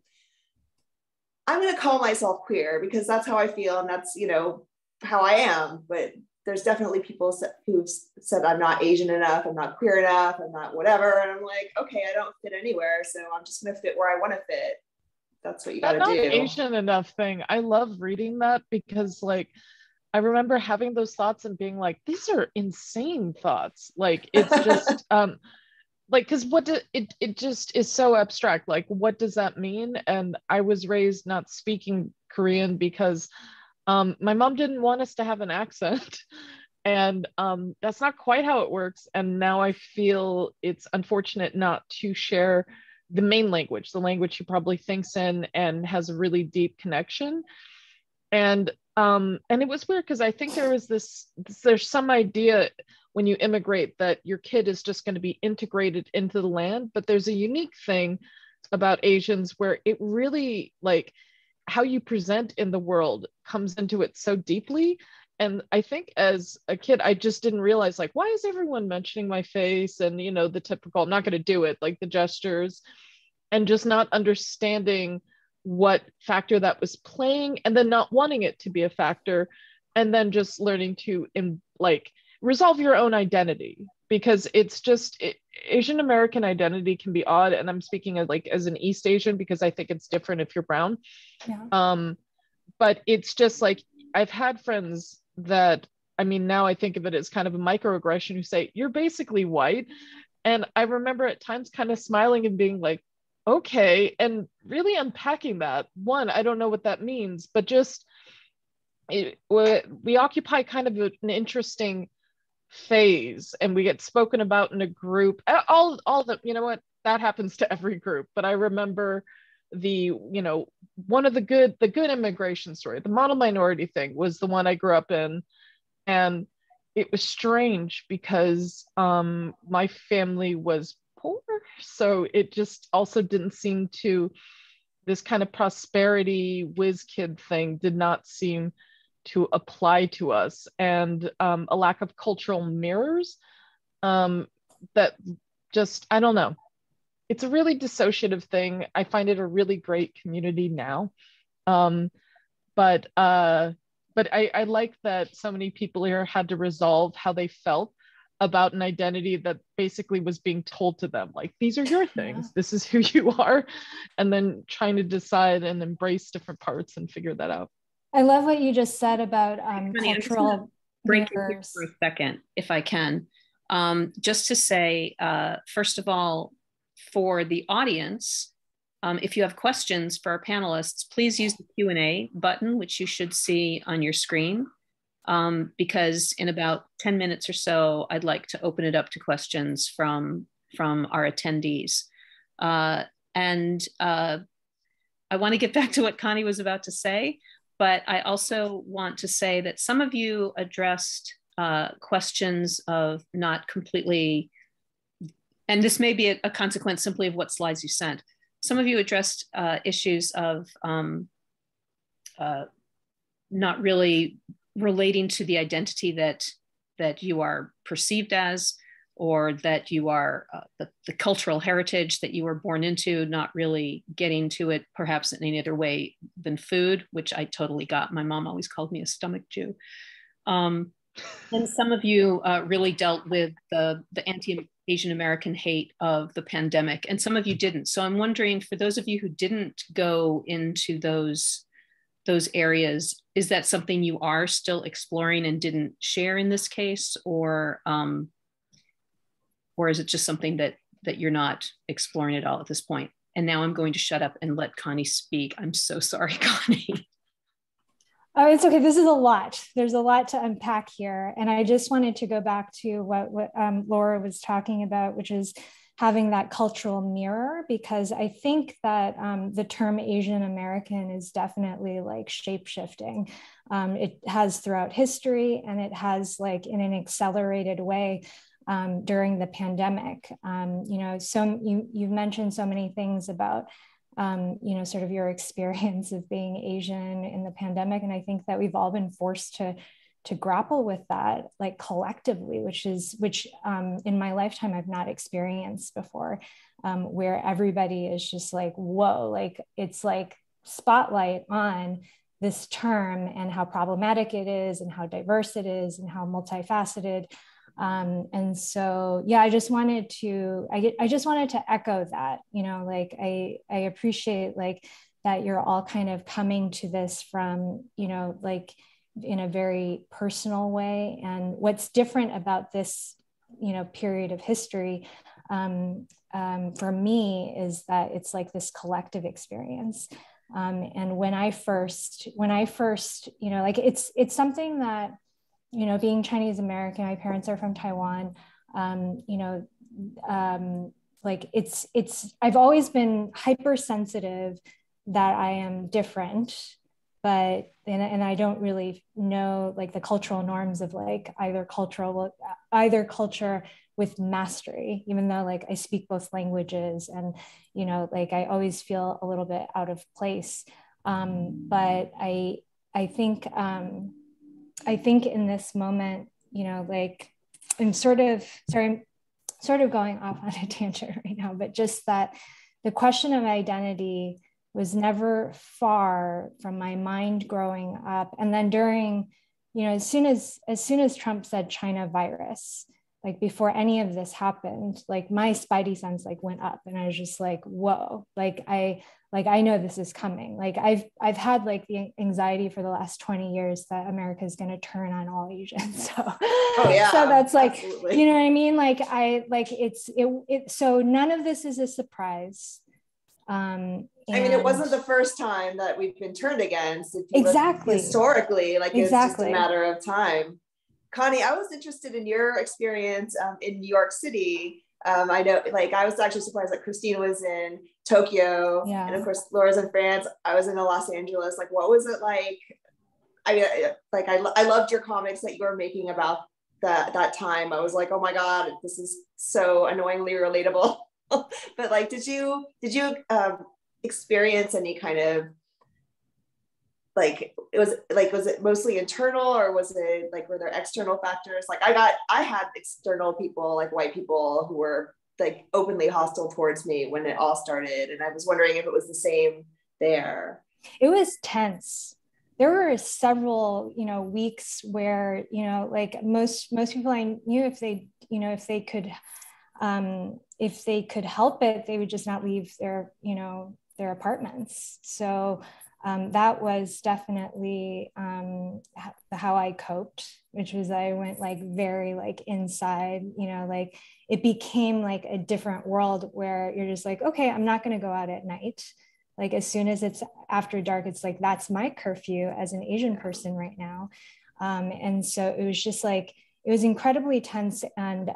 I'm going to call myself queer because that's how I feel and that's, you know, how I am. But there's definitely people who've said, I'm not Asian enough, I'm not queer enough, I'm not whatever. And I'm like, okay, I don't fit anywhere. So I'm just going to fit where I want to fit. That's what you got to do. That not Asian enough thing, I love reading that because like, I remember having those thoughts and being like, these are insane thoughts. Like, it's just like, cause it just is so abstract. Like, what does that mean? And I was raised not speaking Korean because my mom didn't want us to have an accent. And that's not quite how it works. And now I feel it's unfortunate not to share the main language, the language she probably thinks in and has a really deep connection. And it was weird because I think there was there's some idea when you immigrate that your kid is just going to be integrated into the land, but there's a unique thing about Asians where it really, like, how you present in the world comes into it so deeply. And I think as a kid, I just didn't realize, like, why is everyone mentioning my face? And, you know, the typical, I'm not going to do it, like the gestures, and just not understanding what factor that was playing, and then not wanting it to be a factor, and then just learning to resolve your own identity, because it's just Asian American identity can be odd. And I'm speaking of like as an East Asian because I think it's different if you're brown. Yeah. But it's just like, I've had friends that, I mean, now I think of it as kind of a microaggression, who say you're basically white, and I remember at times kind of smiling and being like, okay, and really unpacking that. One, I don't know what that means, but just we occupy kind of an interesting phase, and we get spoken about in a group. All the, you know what, that happens to every group. But I remember one of the good immigration story, the model minority thing, was the one I grew up in, and it was strange because my family was poor. So it just also didn't seem to, this kind of prosperity whiz kid thing did not seem to apply to us. And a lack of cultural mirrors that just, I don't know. It's a really dissociative thing. I find it a really great community now. But I like that so many people here had to resolve how they felt about an identity that basically was being told to them, like, these are your things, this is who you are, and then trying to decide and embrace different parts and figure that out. I love what you just said about cultural break here for a second, if I can, just to say, first of all, for the audience, if you have questions for our panelists, please use the Q&A button, which you should see on your screen. Because in about 10 minutes or so, I'd like to open it up to questions from our attendees. And I want to get back to what Connie was about to say, but I also want to say that some of you addressed questions of not completely, and this may be a consequence simply of what slides you sent. Some of you addressed issues of not really relating to the identity that you are perceived as, or that you are the cultural heritage that you were born into, not really getting to it perhaps in any other way than food, which I totally got. My mom always called me a stomach Jew. And some of you really dealt with the anti-Asian American hate of the pandemic, and some of you didn't. So I'm wondering, for those of you who didn't go into those areas, is that something you are still exploring and didn't share in this case, or is it just something that you're not exploring at all at this point? And now I'm going to shut up and let Connie speak. I'm so sorry, Connie. Oh, it's okay. This is a lot. There's a lot to unpack here. And I just wanted to go back to what Laura was talking about, which is having that cultural mirror, because I think that the term Asian American is definitely like shape-shifting. It has throughout history, and it has like in an accelerated way during the pandemic. You know, you've mentioned so many things about you know, sort of your experience of being Asian in the pandemic. And I think that we've all been forced to grapple with that, like collectively, which in my lifetime, I've not experienced before, where everybody is just like, whoa, like it's like spotlight on this term and how problematic it is and how diverse it is and how multifaceted. And so, yeah, I just wanted to echo that, you know, like I appreciate like that you're all kind of coming to this from, you know, like in a very personal way. And what's different about this, you know, period of history, for me is that it's like this collective experience. And when I first, you know, like it's something that, you know, being Chinese American, my parents are from Taiwan, you know, like I've always been hypersensitive that I am different, but, and I don't really know like the cultural norms of like either culture with mastery, even though like I speak both languages and, you know, like I always feel a little bit out of place. But I think in this moment, you know, like I'm sort of going off on a tangent right now, but just that the question of identity was never far from my mind growing up. And then during, you know, as soon as Trump said China virus, like before any of this happened, like my spidey sense like went up, and I was just like, whoa, like I know this is coming. Like I've had like the anxiety for the last 20 years that America is going to turn on all Asians. So, oh, yeah, so that's like, absolutely. You know what I mean? Like so none of this is a surprise. I mean, it wasn't the first time that we've been turned against. Exactly. Historically, like exactly. It's just a matter of time. Connie, I was interested in your experience in New York City. I know, like, I was actually surprised that Christine was in Tokyo, yeah. And of course, Laura's in France. I was in Los Angeles. Like, what was it like? I mean, like, I loved your comments that you were making about that time. I was like, oh my God, this is so annoyingly relatable. But like, did you experience any kind of, like, was it mostly internal, or was it like, were there external factors? Like I had external people, like white people who were like openly hostile towards me when it all started. And I was wondering if it was the same there. It was tense. There were several, you know, weeks where, you know, like most people I knew, if they could help it, they would just not leave their, you know, their apartments. So, that was definitely how I coped, which was I went like very like inside, you know, like it became like a different world where you're just like, okay, I'm not going to go out at night. Like as soon as it's after dark, it's like, that's my curfew as an Asian person right now. And so it was just like, it was incredibly tense. And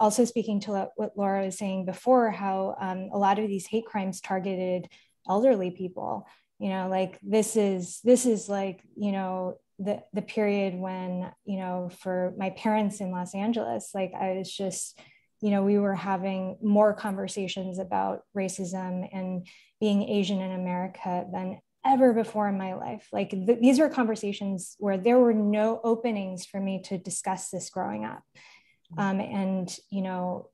also speaking to what Laura was saying before, how a lot of these hate crimes targeted elderly people. You know, like this is like, you know, the period when, you know, for my parents in Los Angeles, like I was just, you know, we were having more conversations about racism and being Asian in America than ever before in my life. Like these were conversations where there were no openings for me to discuss this growing up. And, you know,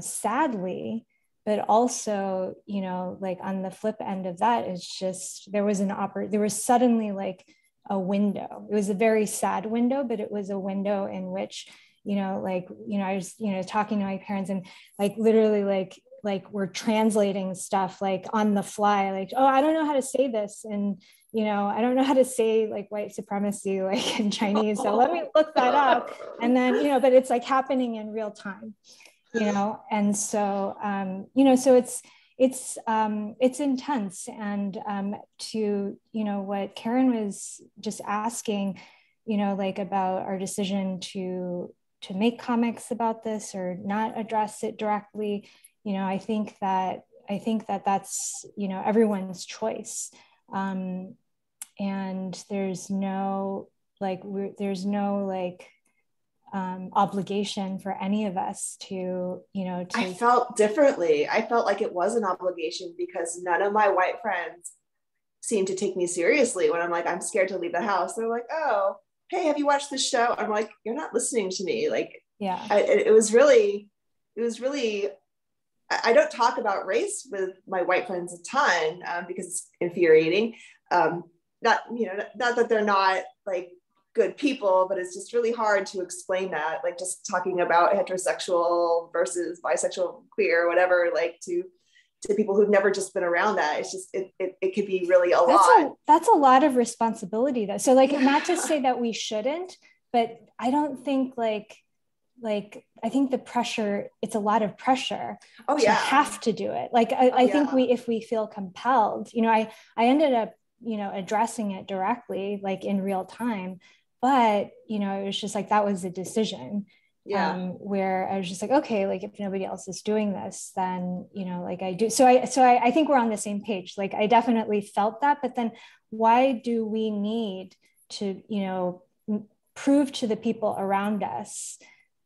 sadly, but also, you know, like on the flip end of that, it's just, there was suddenly like a window. It was a very sad window, but it was a window in which, you know, like, you know, I was, you know, talking to my parents and like, literally like we're translating stuff like on the fly, like, oh, I don't know how to say this. And, you know, I don't know how to say like white supremacy, like in Chinese. So let me look that up. And then, you know, but it's like happening in real time, you know? And so, you know, so it's intense. And to, you know, what Karen was just asking, you know, like about our decision to make comics about this or not address it directly. You know, I think that that's, you know, everyone's choice. And there's no, like, obligation for any of us to, you know, to... I felt differently. I felt like it was an obligation because none of my white friends seemed to take me seriously when I'm like, I'm scared to leave the house. They're like, oh, hey, have you watched this show? I'm like, you're not listening to me. Like, yeah, it was really, I don't talk about race with my white friends a ton because it's infuriating. Not that they're not like good people, but it's just really hard to explain that. Like just talking about heterosexual versus bisexual, queer, whatever, like to people who've never just been around that. It's just, it could be really a lot. That's a lot of responsibility though. So like, not to say that we shouldn't, but I don't think like I think the pressure, it's a lot of pressure to have to do it. Like I think if we feel compelled, you know, I ended up, you know, addressing it directly, like in real time, but you know, it was just like, that was a decision where I was just like, okay, like if nobody else is doing this, then, you know, like I do. So I think we're on the same page. Like I definitely felt that, but then why do we need to, you know, prove to the people around us,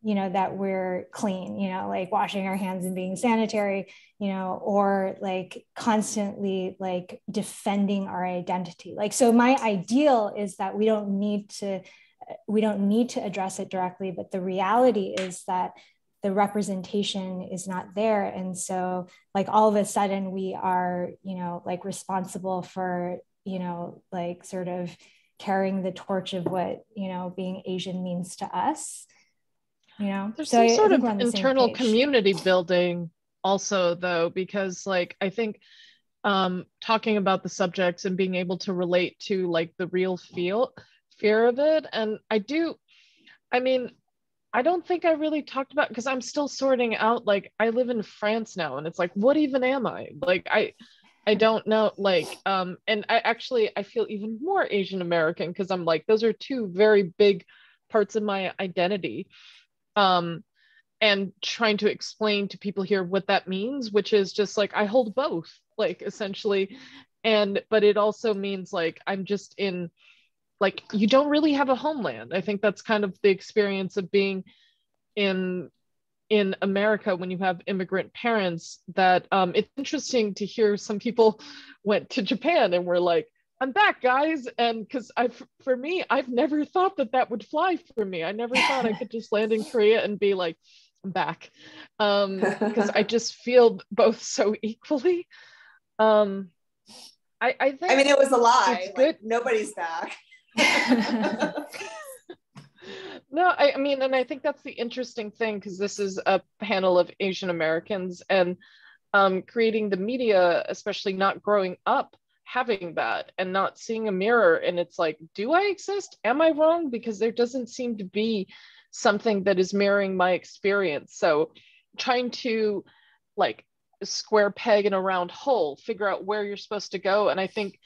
you know, that we're clean, you know, like washing our hands and being sanitary, you know, or like constantly like defending our identity. Like, so my ideal is that we don't need to address it directly, but the reality is that the representation is not there. And so like all of a sudden we are, you know, like responsible for, you know, like sort of carrying the torch of what, you know, being Asian means to us. You know, there's some sort of internal community building also though, because like I think talking about the subjects and being able to relate to like the real fear of it. And I don't think I really talked about, because I'm still sorting out, like I live in France now and it's like, what even am I? Like I don't know, like, and I feel even more Asian American because I'm like, those are two very big parts of my identity. And trying to explain to people here what that means, which is just like, I hold both, like essentially. But it also means like, I'm just in, like, you don't really have a homeland. I think that's kind of the experience of being in America when you have immigrant parents that it's interesting to hear some people went to Japan and were like, I'm back, guys. And because I've never thought that would fly for me. I never thought I could just land in Korea and be like, I'm back. Because I just feel both so equally. I think. I mean, it was a lie. Like, nobody's back. No, I mean, and I think that's the interesting thing, because this is a panel of Asian Americans and creating the media, especially not growing up having that and not seeing a mirror. And it's like, do I exist? Am I wrong? Because there doesn't seem to be something that is mirroring my experience. So trying to like square peg in a round hole, figure out where you're supposed to go. And I think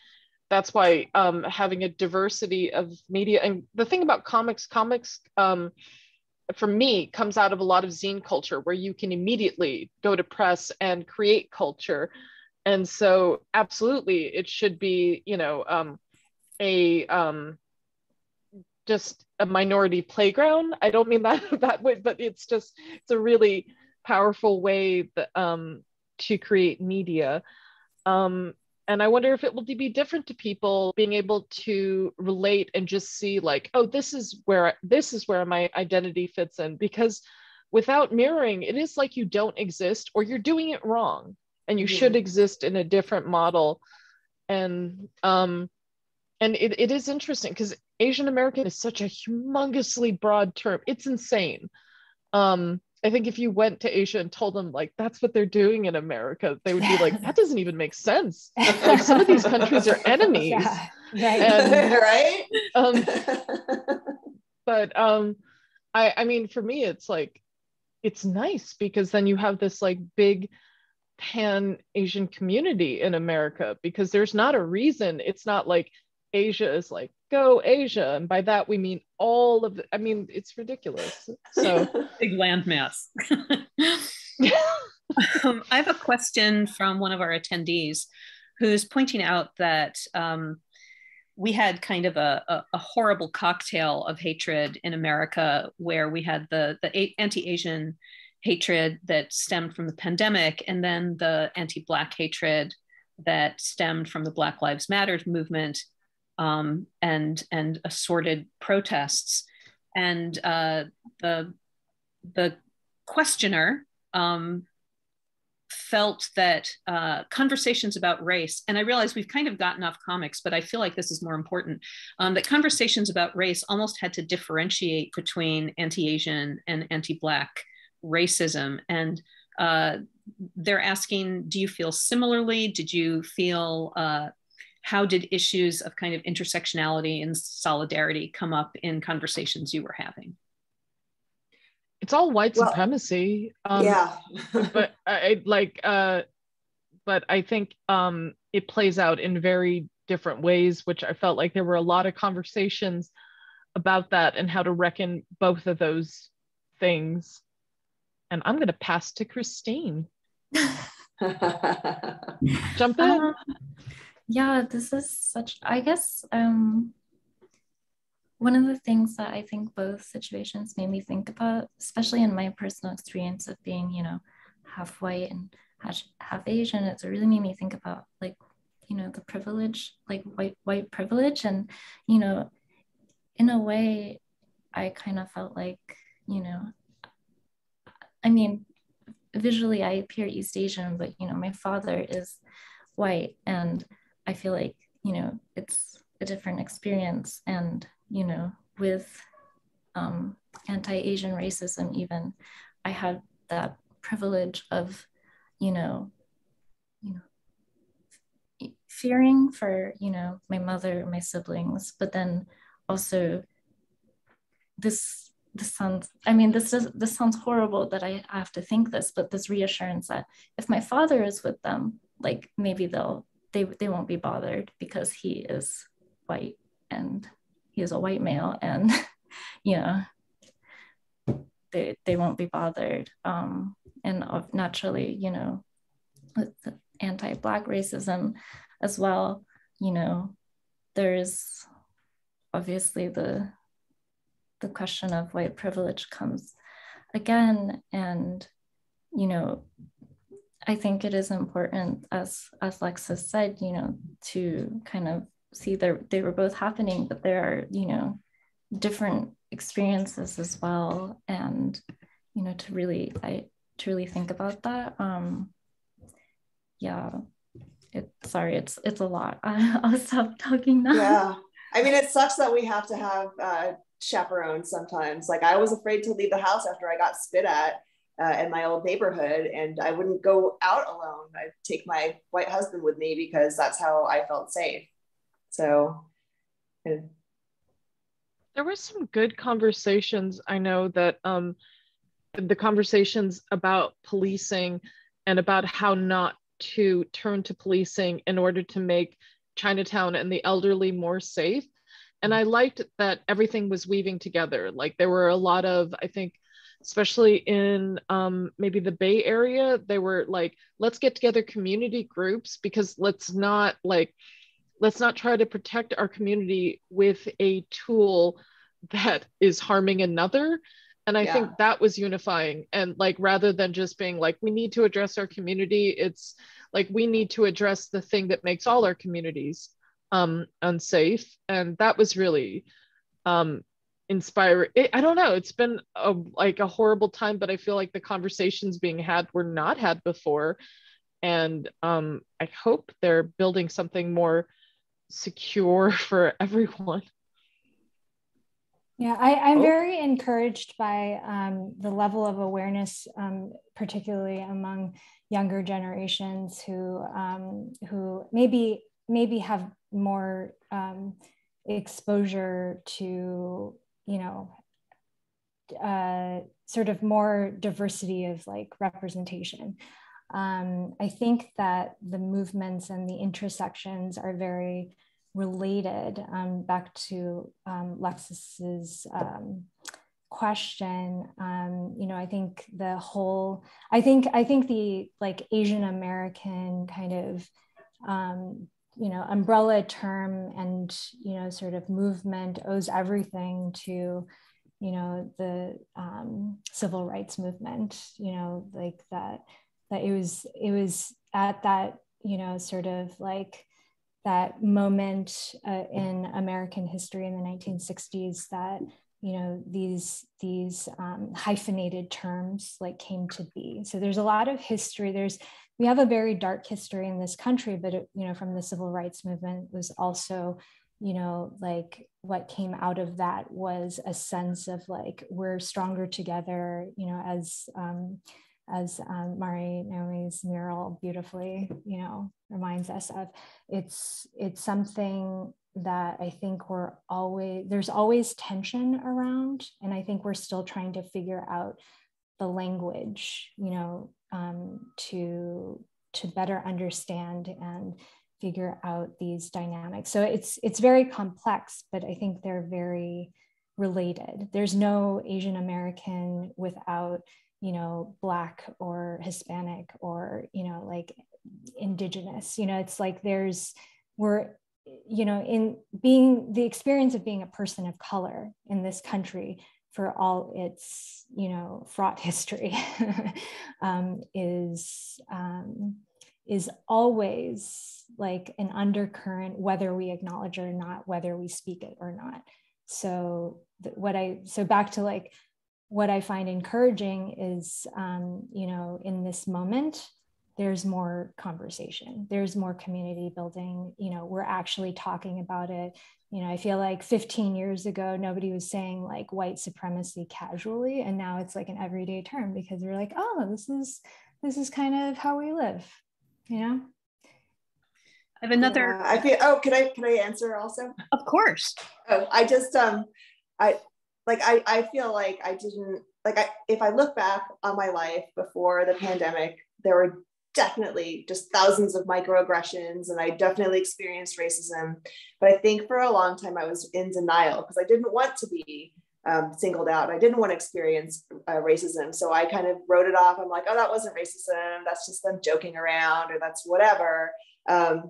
that's why having a diversity of media, and the thing about comics for me comes out of a lot of zine culture where you can immediately go to press and create culture. And so absolutely, it should be, you know, just a minority playground. I don't mean that way, but it's a really powerful way that, to create media. And I wonder if it will be different to people being able to relate and just see like, oh, this is where my identity fits in, because without mirroring, it is like you don't exist or you're doing it wrong and you should exist in a different model. And it is interesting because Asian American is such a humongously broad term. It's insane. I think if you went to Asia and told them like, that's what they're doing in America, they would be like, that doesn't even make sense. Like some of these countries are enemies. Yeah, right. And, right? I mean, for me, it's like, it's nice because then you have this like big pan-Asian community in America because there's not a reason. It's not like Asia is like, go Asia. And by that, we mean all of the, I mean, it's ridiculous. So big landmass. I have a question from one of our attendees who's pointing out that we had kind of a horrible cocktail of hatred in America where we had the anti-Asian hatred that stemmed from the pandemic and then the anti-Black hatred that stemmed from the Black Lives Matter movement and assorted protests. And the questioner felt that conversations about race, and I realize we've kind of gotten off comics, but I feel like this is more important, that conversations about race almost had to differentiate between anti-Asian and anti-Black racism. And they're asking, do you feel similarly? Did you feel, how did issues of kind of intersectionality and solidarity come up in conversations you were having? It's all white supremacy. But I think it plays out in very different ways, which I felt like there were a lot of conversations about that and how to reckon both of those things. And I'm going to pass to Christine. Jump in. Yeah, this is such, I guess, one of the things that I think both situations made me think about, especially in my personal experience of being, you know, half white and half Asian, it's really made me think about like, you know, the privilege, like white privilege. And, you know, in a way, I kind of felt like, you know, I mean, visually I appear East Asian, but, you know, my father is white and I feel like, you know, it's a different experience. And, you know, with anti-Asian racism, even I had that privilege of, you know, fearing for, you know, my mother, my siblings, but then also this sounds horrible that I have to think this, but this reassurance that if my father is with them, like maybe they won't be bothered because he is white and he is a white male and, you know, they won't be bothered. And naturally, you know, with anti-Black racism as well, you know, there's obviously the question of white privilege comes again. And, you know, I think it is important, as Lexis said, you know, to kind of see that they were both happening, but there are, you know, different experiences as well. And, you know, to really think about that. It's a lot. I'll stop talking now. Yeah. I mean, it sucks that we have to have chaperones sometimes. Like I was afraid to leave the house after I got spit at. In my old neighborhood, and I wouldn't go out alone. I'd take my white husband with me because that's how I felt safe. So yeah. There were some good conversations. I know that the conversations about policing and about how not to turn to policing in order to make Chinatown and the elderly more safe. And I liked that everything was weaving together. Like there were a lot of, I think, especially in maybe the Bay Area, they were like, let's get together community groups because let's not try to protect our community with a tool that is harming another. And I think that was unifying. And like, rather than just being like, we need to address our community, it's like, we need to address the thing that makes all our communities unsafe. And that was really inspiring. I don't know, it's been a horrible time, but I feel like the conversations being had were not had before. And I hope they're building something more secure for everyone. Yeah, I'm very encouraged by the level of awareness, particularly among younger generations who maybe have more exposure to, you know, sort of more diversity of like representation. I think that the movements and the intersections are very related, back to Lexis's question. You know, I think the whole, I think the like Asian American kind of, you know, umbrella term and, you know, sort of movement owes everything to, you know, the civil rights movement, you know, like that it was at that, you know, sort of like that moment in American history in the 1960s that, you know, these hyphenated terms like came to be. So there's a lot of history. We have a very dark history in this country, but it, you know, from the civil rights movement was also, you know, like what came out of that was a sense of like, we're stronger together, you know, as MariNaomi's mural beautifully, you know, reminds us of. It's something that I think there's always tension around. And I think we're still trying to figure out the language, you know, to better understand and figure out these dynamics. So it's very complex, but I think they're very related. There's no Asian American without, you know, Black or Hispanic or, you know, like Indigenous, you know, it's like we're, you know, in being the experience of being a person of color in this country for all its, you know, fraught history is always like an undercurrent, whether we acknowledge it or not, whether we speak it or not. So back to like, what I find encouraging is, you know, in this moment, there's more conversation, there's more community building, you know, we're actually talking about it. You know, I feel like 15 years ago, nobody was saying like white supremacy casually. And now it's like an everyday term because we're like, oh, this is kind of how we live, you know? I have another. Yeah, I feel, can I answer also? Of course. Oh, I just, I feel like I didn't, like if I look back on my life before the pandemic, there were definitely just thousands of microaggressions and I definitely experienced racism. But I think for a long time I was in denial because I didn't want to be singled out. I didn't want to experience racism. So I kind of wrote it off. I'm like, oh, that wasn't racism. That's just them joking around or that's whatever. And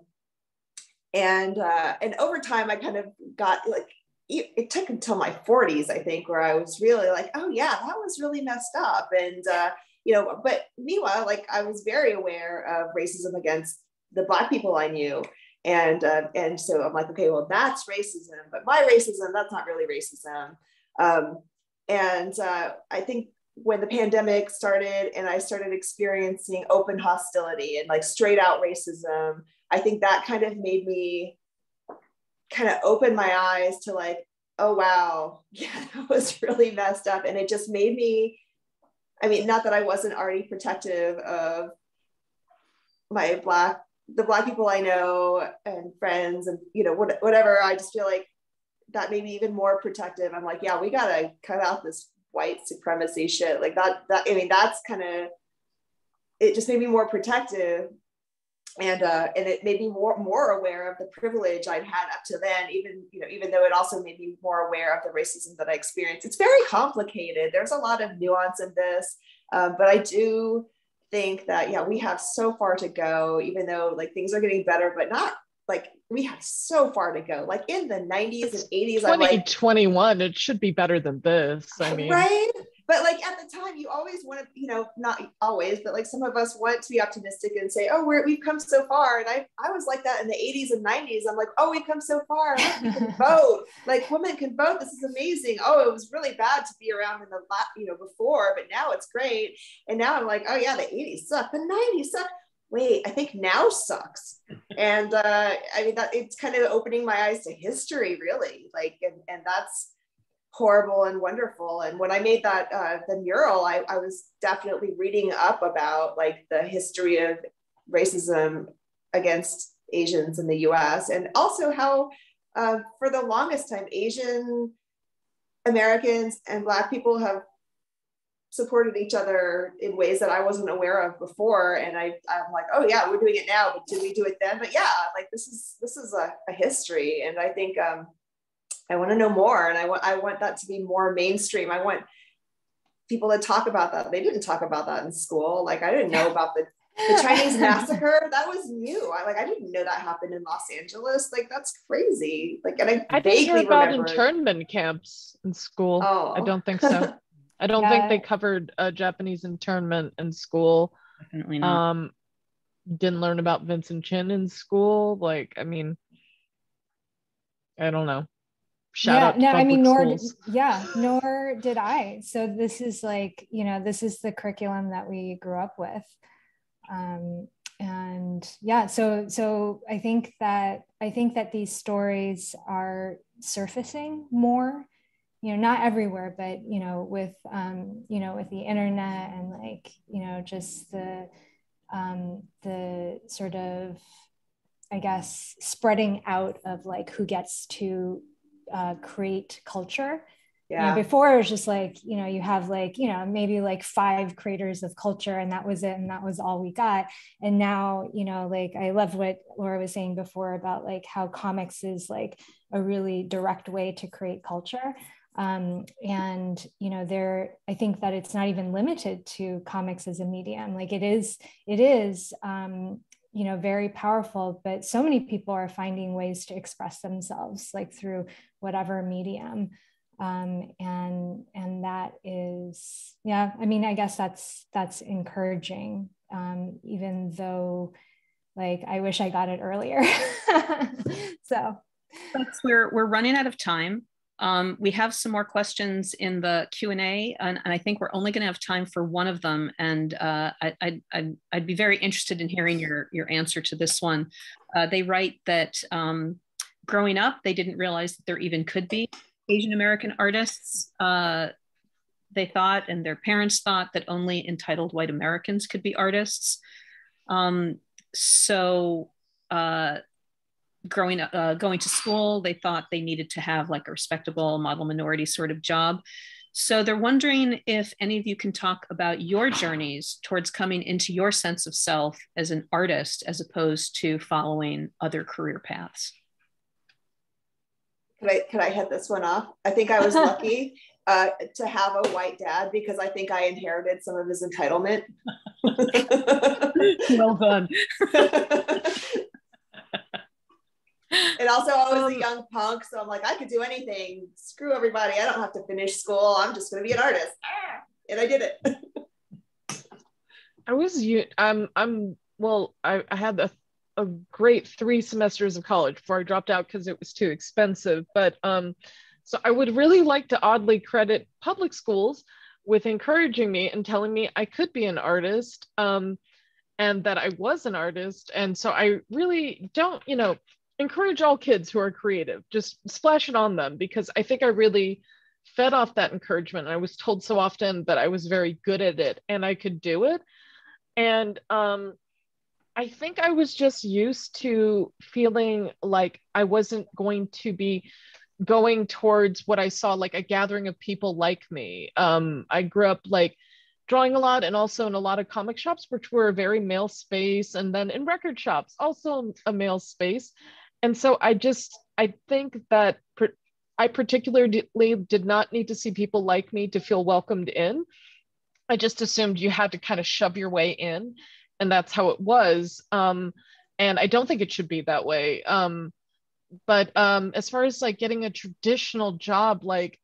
over time I kind of got like, it took until my 40s, I think, where I was really like, oh yeah, that was really messed up. And, you know, but meanwhile, like I was very aware of racism against the Black people I knew. And so I'm like, okay, well, that's racism, but my racism, that's not really racism. I think when the pandemic started and I started experiencing open hostility and like straight out racism, I think that kind of made me kind of opened my eyes to like, oh wow, yeah, that was really messed up. And it just made me, I mean, not that I wasn't already protective of my Black people I know and friends and, you know, whatever, I just feel like that made me even more protective. I'm like, yeah, we gotta cut out this white supremacy shit. Like that I mean, that's kind of, it just made me more protective. And it made me more aware of the privilege I'd had up to then, even though it also made me more aware of the racism that I experienced. It's very complicated. There's a lot of nuance in this, but I do think that, yeah, we have so far to go, even though like things are getting better, but not like we have so far to go. Like in the 90s and 80s, 2021, it should be better than this. I mean, right? But like at the time, you always want to, you know, not always, but like some of us want to be optimistic and say, oh, we've come so far. And I was like that in the 80s and 90s. I'm like, oh, we've come so far. We can vote. Like women can vote. This is amazing. Oh, it was really bad to be around in the, you know, before, but now it's great. And now I'm like, oh yeah, the 80s suck. The 90s suck. Wait, I think now sucks. And I mean, that it's kind of opening my eyes to history, really. Like, and that's horrible and wonderful. And when I made that, the mural, I was definitely reading up about like the history of racism against Asians in the US, and also how for the longest time, Asian Americans and Black people have supported each other in ways that I wasn't aware of before. And I'm like, oh yeah, we're doing it now, but did we do it then? But yeah, like this is a history. And I think, I want to know more, and I want that to be more mainstream. I want people to talk about that. They didn't talk about that in school. Like I didn't know about the Chinese massacre. That was new. I didn't know that happened in Los Angeles. Like that's crazy. Like, and I vaguely remember about internment camps in school. Oh. I don't think so. I don't think they covered Japanese internment in school. Definitely not. Didn't learn about Vincent Chin in school. Like, I mean, I don't know. Nor did I. So this is like, you know, this is the curriculum that we grew up with. And yeah, so I think that these stories are surfacing more, you know, not everywhere, but, you know, with, you know, with the internet and like, you know, just the sort of, I guess, spreading out of like who gets to create culture. Yeah. You know, before it was just like, you know, you have like, you know, maybe like 5 creators of culture, and that was it, and that was all we got. And now, you know, like I love what Laura was saying before about like how comics is like a really direct way to create culture. And you know, I think that it's not even limited to comics as a medium. Like it is you know, very powerful, but so many people are finding ways to express themselves like through whatever medium. And that is, yeah, I mean, I guess that's encouraging, even though like, I wish I got it earlier. So we're running out of time. We have some more questions in the Q&A, and I think we're only going to have time for one of them. And I'd be very interested in hearing your answer to this one. They write that growing up, they didn't realize that there even could be Asian American artists. They thought, and their parents thought, that only entitled white Americans could be artists. Growing up, going to school, they thought they needed to have like a respectable model minority sort of job. So they're wondering if any of you can talk about your journeys towards coming into your sense of self as an artist, as opposed to following other career paths. Could I head this one off? I think I was lucky to have a white dad, because I think I inherited some of his entitlement. Well done. And also I was a young punk, so I'm like, I could do anything. Screw everybody. I don't have to finish school. I'm just going to be an artist. And I did it. I had a great 3 semesters of college before I dropped out because it was too expensive. But so I would really like to oddly credit public schools with encouraging me and telling me I could be an artist, and that I was an artist. And so I really don't, you know, encourage all kids who are creative, just splash it on them, because I think I really fed off that encouragement. I was told so often that I was very good at it and I could do it. And I think I was just used to feeling like I wasn't going to be going towards what I saw, like a gathering of people like me. I grew up like drawing a lot, and also in a lot of comic shops, which were a very male space. And then in record shops, also a male space. And so I think that I particularly did not need to see people like me to feel welcomed in. I just assumed you had to kind of shove your way in, and that's how it was. And I don't think it should be that way. But as far as like getting a traditional job, like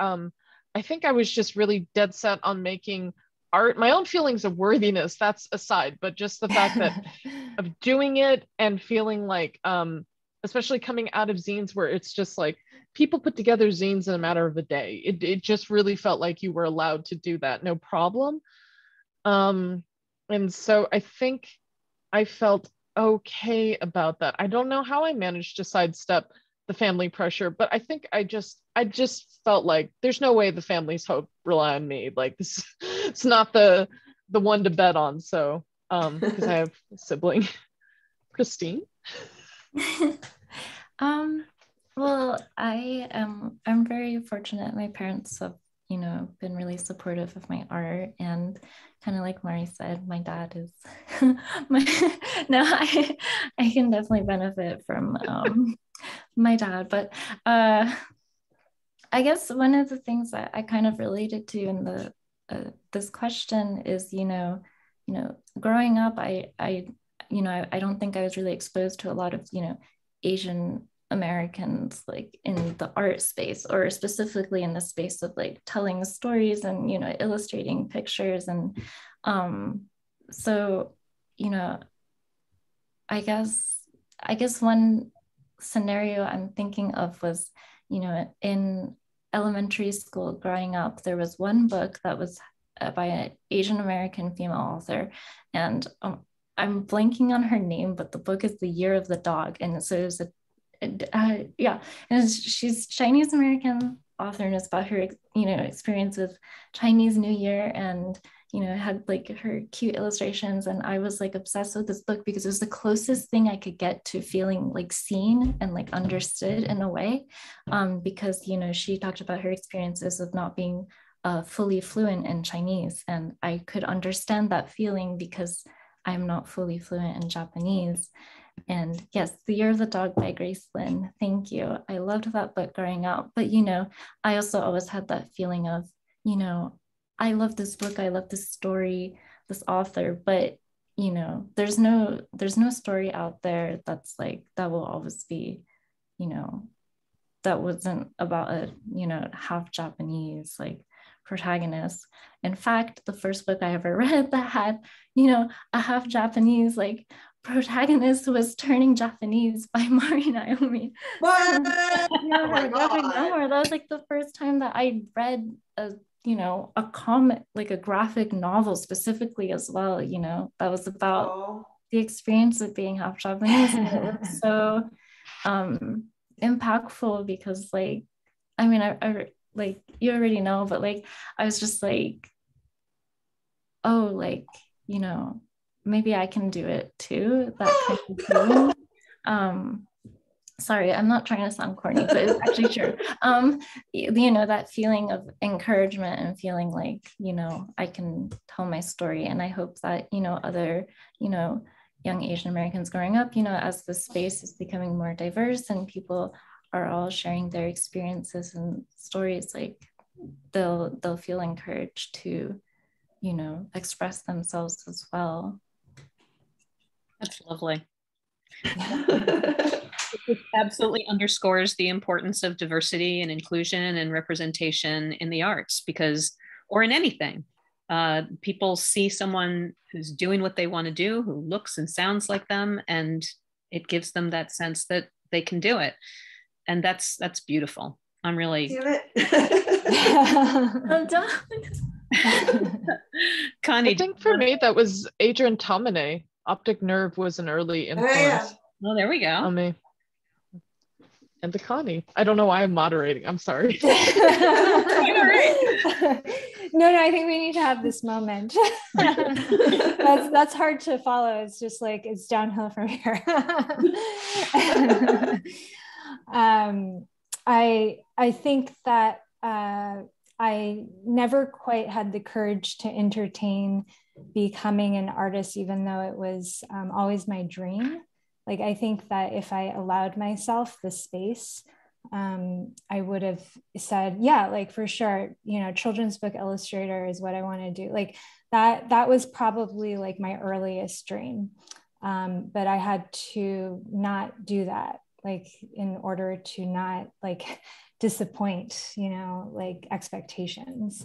I think I was just really dead set on making art. My own feelings of worthiness, that's aside, but just the fact that of doing it and feeling like, especially coming out of zines where it's just like people put together zines in a matter of a day. It just really felt like you were allowed to do that, no problem. And so I think I felt okay about that. I don't know how I managed to sidestep the family pressure, but I think I just felt like there's no way the family's hope rely on me. Like this, it's not the one to bet on. So, because I have a sibling. Christine? Well, I'm very fortunate. My parents have, you know, been really supportive of my art, and kind of like Mari said, my dad is I can definitely benefit from my dad, but I guess one of the things that I kind of related to in the this question is, you know, growing up, I don't think I was really exposed to a lot of, you know, Asian Americans like in the art space, or specifically in the space of like telling stories and, you know, illustrating pictures. And so, you know, I guess one scenario I'm thinking of was, you know, in elementary school growing up, there was one book that was by an Asian American female author, and I'm blanking on her name, but the book is The Year of the Dog. And so there's she's Chinese American author, and it's about her, you know, experience with Chinese New Year, and, you know, had like her cute illustrations. And I was like obsessed with this book because it was the closest thing I could get to feeling like seen and like understood in a way, because, you know, she talked about her experiences of not being fully fluent in Chinese, and I could understand that feeling because I'm not fully fluent in Japanese. And yes, The Year of the Dog by Grace Lin. Thank you. I loved that book growing up. But, you know, I also always had that feeling of, you know, I love this book, I love this story, this author, but, you know, there's no story out there that's like, that will always be, you know, that wasn't about a, you know, half Japanese, like, protagonist. In fact, the first book I ever read that had, you know, a half Japanese like protagonist was Turning Japanese by MariNaomi. What? No more. That was like the first time that I read a, you know, a comic, like a graphic novel specifically as well, you know, that was about the experience of being half Japanese. And it was so impactful because, like, I mean, I like, you already know, but like, I was just like, oh, like, you know, maybe I can do it too, that kind of feeling. Sorry, I'm not trying to sound corny, but it's actually true. You know, that feeling of encouragement and feeling like, you know, I can tell my story. And I hope that, you know, other, you know, young Asian Americans growing up, you know, as the space is becoming more diverse and people are all sharing their experiences and stories, like they'll feel encouraged to, you know, express themselves as well. That's lovely. It absolutely underscores the importance of diversity and inclusion and representation in the arts, because, or in anything, people see someone who's doing what they want to do, who looks and sounds like them, and it gives them that sense that they can do it. And that's beautiful. I'm really. Do it. I'm done. Connie. I think for me, that was Adrian Tomine. Optic Nerve was an early influence. Oh, yeah. Well, there we go. On me. And the Connie. I don't know why I'm moderating. I'm sorry. All right. No, I think we need to have this moment. That's hard to follow. It's just like, it's downhill from here. I think that I never quite had the courage to entertain becoming an artist, even though it was always my dream. Like, I think that if I allowed myself the space, I would have said, yeah, like for sure, you know, children's book illustrator is what I want to do. Like that was probably like my earliest dream. But I had to not do that like in order to not like disappoint, you know, like expectations.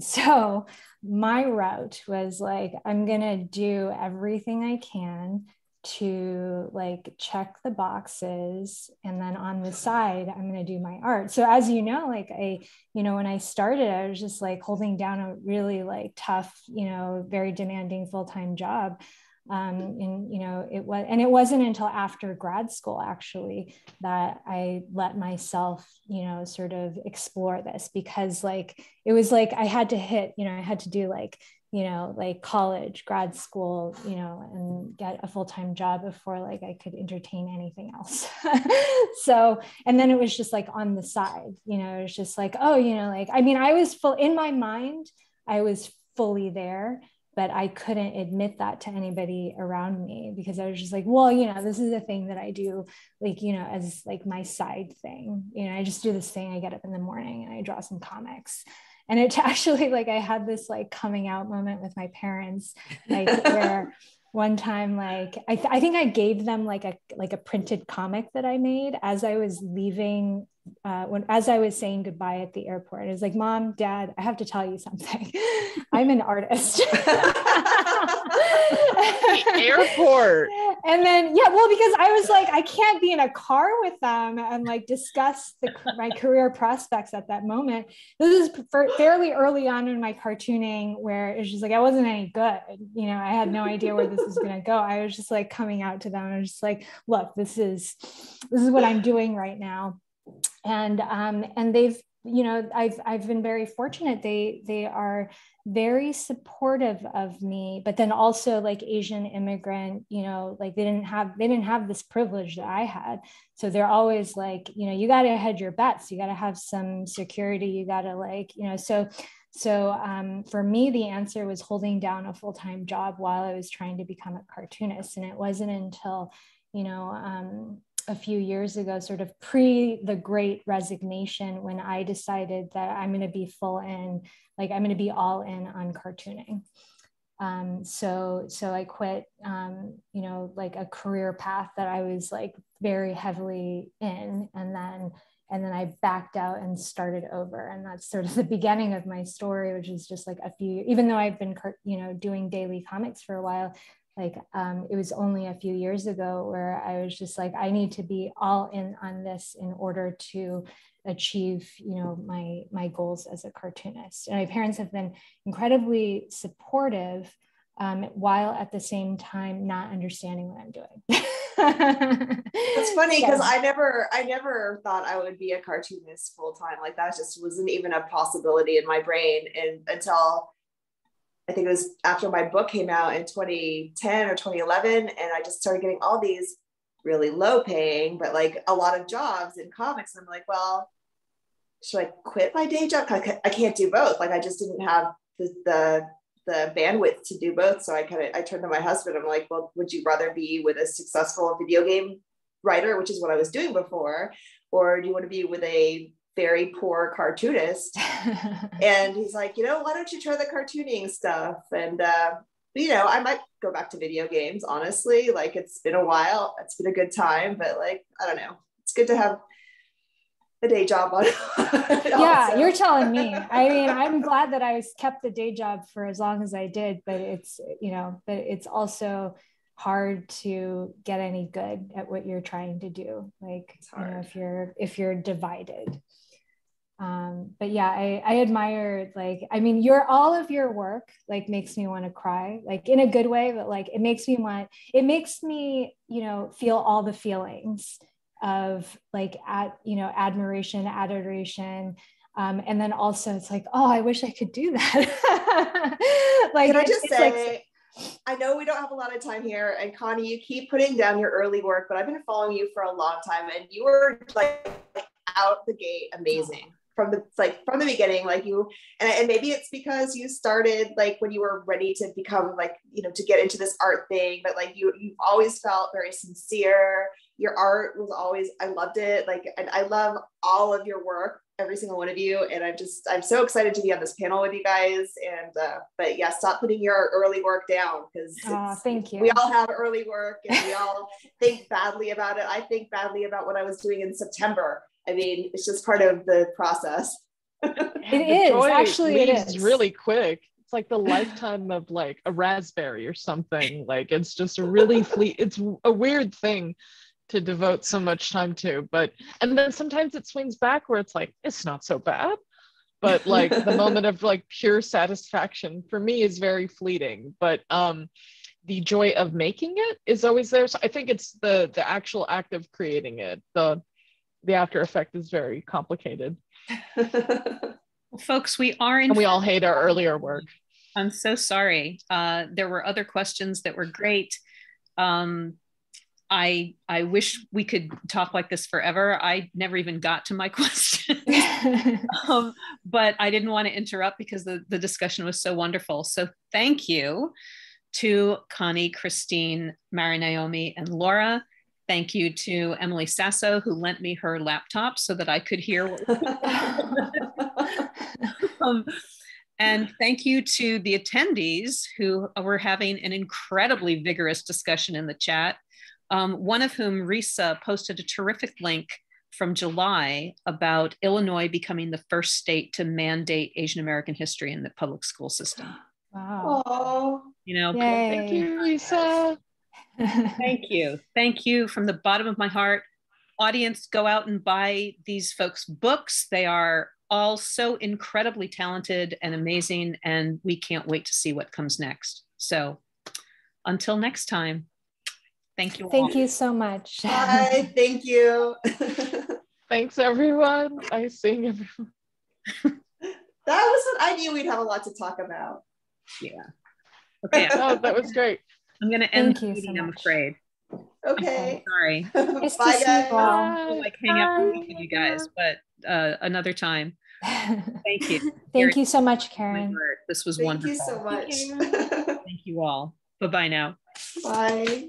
So my route was like, I'm gonna do everything I can to like check the boxes, and then on the side I'm going to do my art. So as you know, like I, you know, when I started, I was just like holding down a really like tough, you know, very demanding full-time job, and you know, it wasn't until after grad school actually that I let myself, you know, sort of explore this, because like it was like I had to hit, you know, I had to do like, you know, like college, grad school, you know, and get a full-time job before like I could entertain anything else. So, and then it was just like on the side, you know, it was just like, oh, you know, like, I mean, I was full in my mind, I was fully there, but I couldn't admit that to anybody around me, because I was just like, well, you know, this is a thing that I do, like, you know, as like my side thing, you know, I just do this thing. I get up in the morning and I draw some comics. And it actually, like, I had this like coming out moment with my parents, like where one time, like, I think I gave them like a printed comic that I made as I was leaving, as I was saying goodbye at the airport. It was like, Mom, Dad, I have to tell you something. I'm an artist. Airport. And then, yeah, well, because I was like, I can't be in a car with them and like discuss my career prospects at that moment. This is fairly early on in my cartooning, where it's just like, I wasn't any good. You know, I had no idea where this was going to go. I was just like coming out to them. I was just like, look, this is what I'm doing right now. And they've, you know, I've been very fortunate. They are very supportive of me, but then also like Asian immigrant, you know, like they didn't have this privilege that I had. So they're always like, you know, you got to hedge your bets, you got to have some security, you got to like, you know, so for me, the answer was holding down a full-time job while I was trying to become a cartoonist. And it wasn't until, you know, a few years ago, sort of pre the Great Resignation, when I decided that I'm going to be full in, like I'm going to be all in on cartooning. So I quit, you know, like a career path that I was like very heavily in, and then I backed out and started over. And that's sort of the beginning of my story, which is just like a few, even though I've been, you know, doing daily comics for a while, like it was only a few years ago where I was just like, I need to be all in on this in order to achieve, you know, my goals as a cartoonist. And my parents have been incredibly supportive, while at the same time not understanding what I'm doing. It's funny because I never thought I would be a cartoonist full time. Like that just wasn't even a possibility in my brain, and until I think it was after my book came out in 2010 or 2011. And I just started getting all these really low paying, but like a lot of jobs in comics. And I'm like, well, should I quit my day job? I can't do both. Like I just didn't have the bandwidth to do both. So I turned to my husband. I'm like, well, would you rather be with a successful video game writer, which is what I was doing before, or do you want to be with a very poor cartoonist? And he's like, you know, why don't you try the cartooning stuff? And, you know, I might go back to video games, honestly. Like it's been a while, it's been a good time, but like, I don't know. It's good to have a day job on. Yeah, also. You're telling me. I mean, I'm glad that I kept the day job for as long as I did, but it's, you know, but it's also hard to get any good at what you're trying to do. Like, you know, if you're divided. But yeah, I admire, like, I mean, all of your work, like, makes me want to cry, like in a good way, but like, it makes me, you know, feel all the feelings of like, you know, admiration, adoration. And then also it's like, oh, I wish I could do that. Like, can I just say, like, I know we don't have a lot of time here, and Connie, you keep putting down your early work, but I've been following you for a long time, and you were like out the gate amazing from the beginning. Like you, and maybe it's because you started like when you were ready to become like, you know, to get into this art thing, but like you've always felt very sincere Your art was always, I loved it. Like, and I love all of your work, every single one of you. And I'm so excited to be on this panel with you guys. And, but yeah, stop putting your early work down, because thank you. We all have early work and we all think badly about it. I think badly about what I was doing in September. I mean, it's just part of the process. It is really quick. It's like the lifetime of like a raspberry or something. Like it's just a really it's a weird thing to devote so much time to, but and then sometimes it swings back where it's like it's not so bad, but like the moment of like pure satisfaction for me is very fleeting, but the joy of making it is always there. So I think it's the actual act of creating it, the after effect is very complicated. Folks, we are in. And we all hate our earlier work. I'm so sorry. There were other questions that were great. I wish we could talk like this forever. I never even got to my question, but I didn't want to interrupt because the discussion was so wonderful. So thank you to Connie, Christine, MariNaomi, and Laura. Thank you to Emily Sasso, who lent me her laptop so that I could hear what was and thank you to the attendees who were having an incredibly vigorous discussion in the chat, one of whom, Risa, posted a terrific link from July about Illinois becoming the first state to mandate Asian American history in the public school system. Wow. Aww. You know, cool. Thank you, Risa. Thank you. Thank you from the bottom of my heart. Audience, go out and buy these folks' books. They are all so incredibly talented and amazing, and we can't wait to see what comes next. So until next time, thank you all. Thank you so much. Bye. Thank you. Thanks, everyone. I sing everyone. That was, I knew we'd have a lot to talk about. Yeah. Okay. Oh, that was great. I'm going to end the meeting, I'm afraid. Okay. I'm sorry. It's bye, guys. I'll like hang out with you guys, but another time. Thank you. Thank you so much, Karen. This was wonderful. Thank you so much. Thank you all. Bye-bye now. Bye.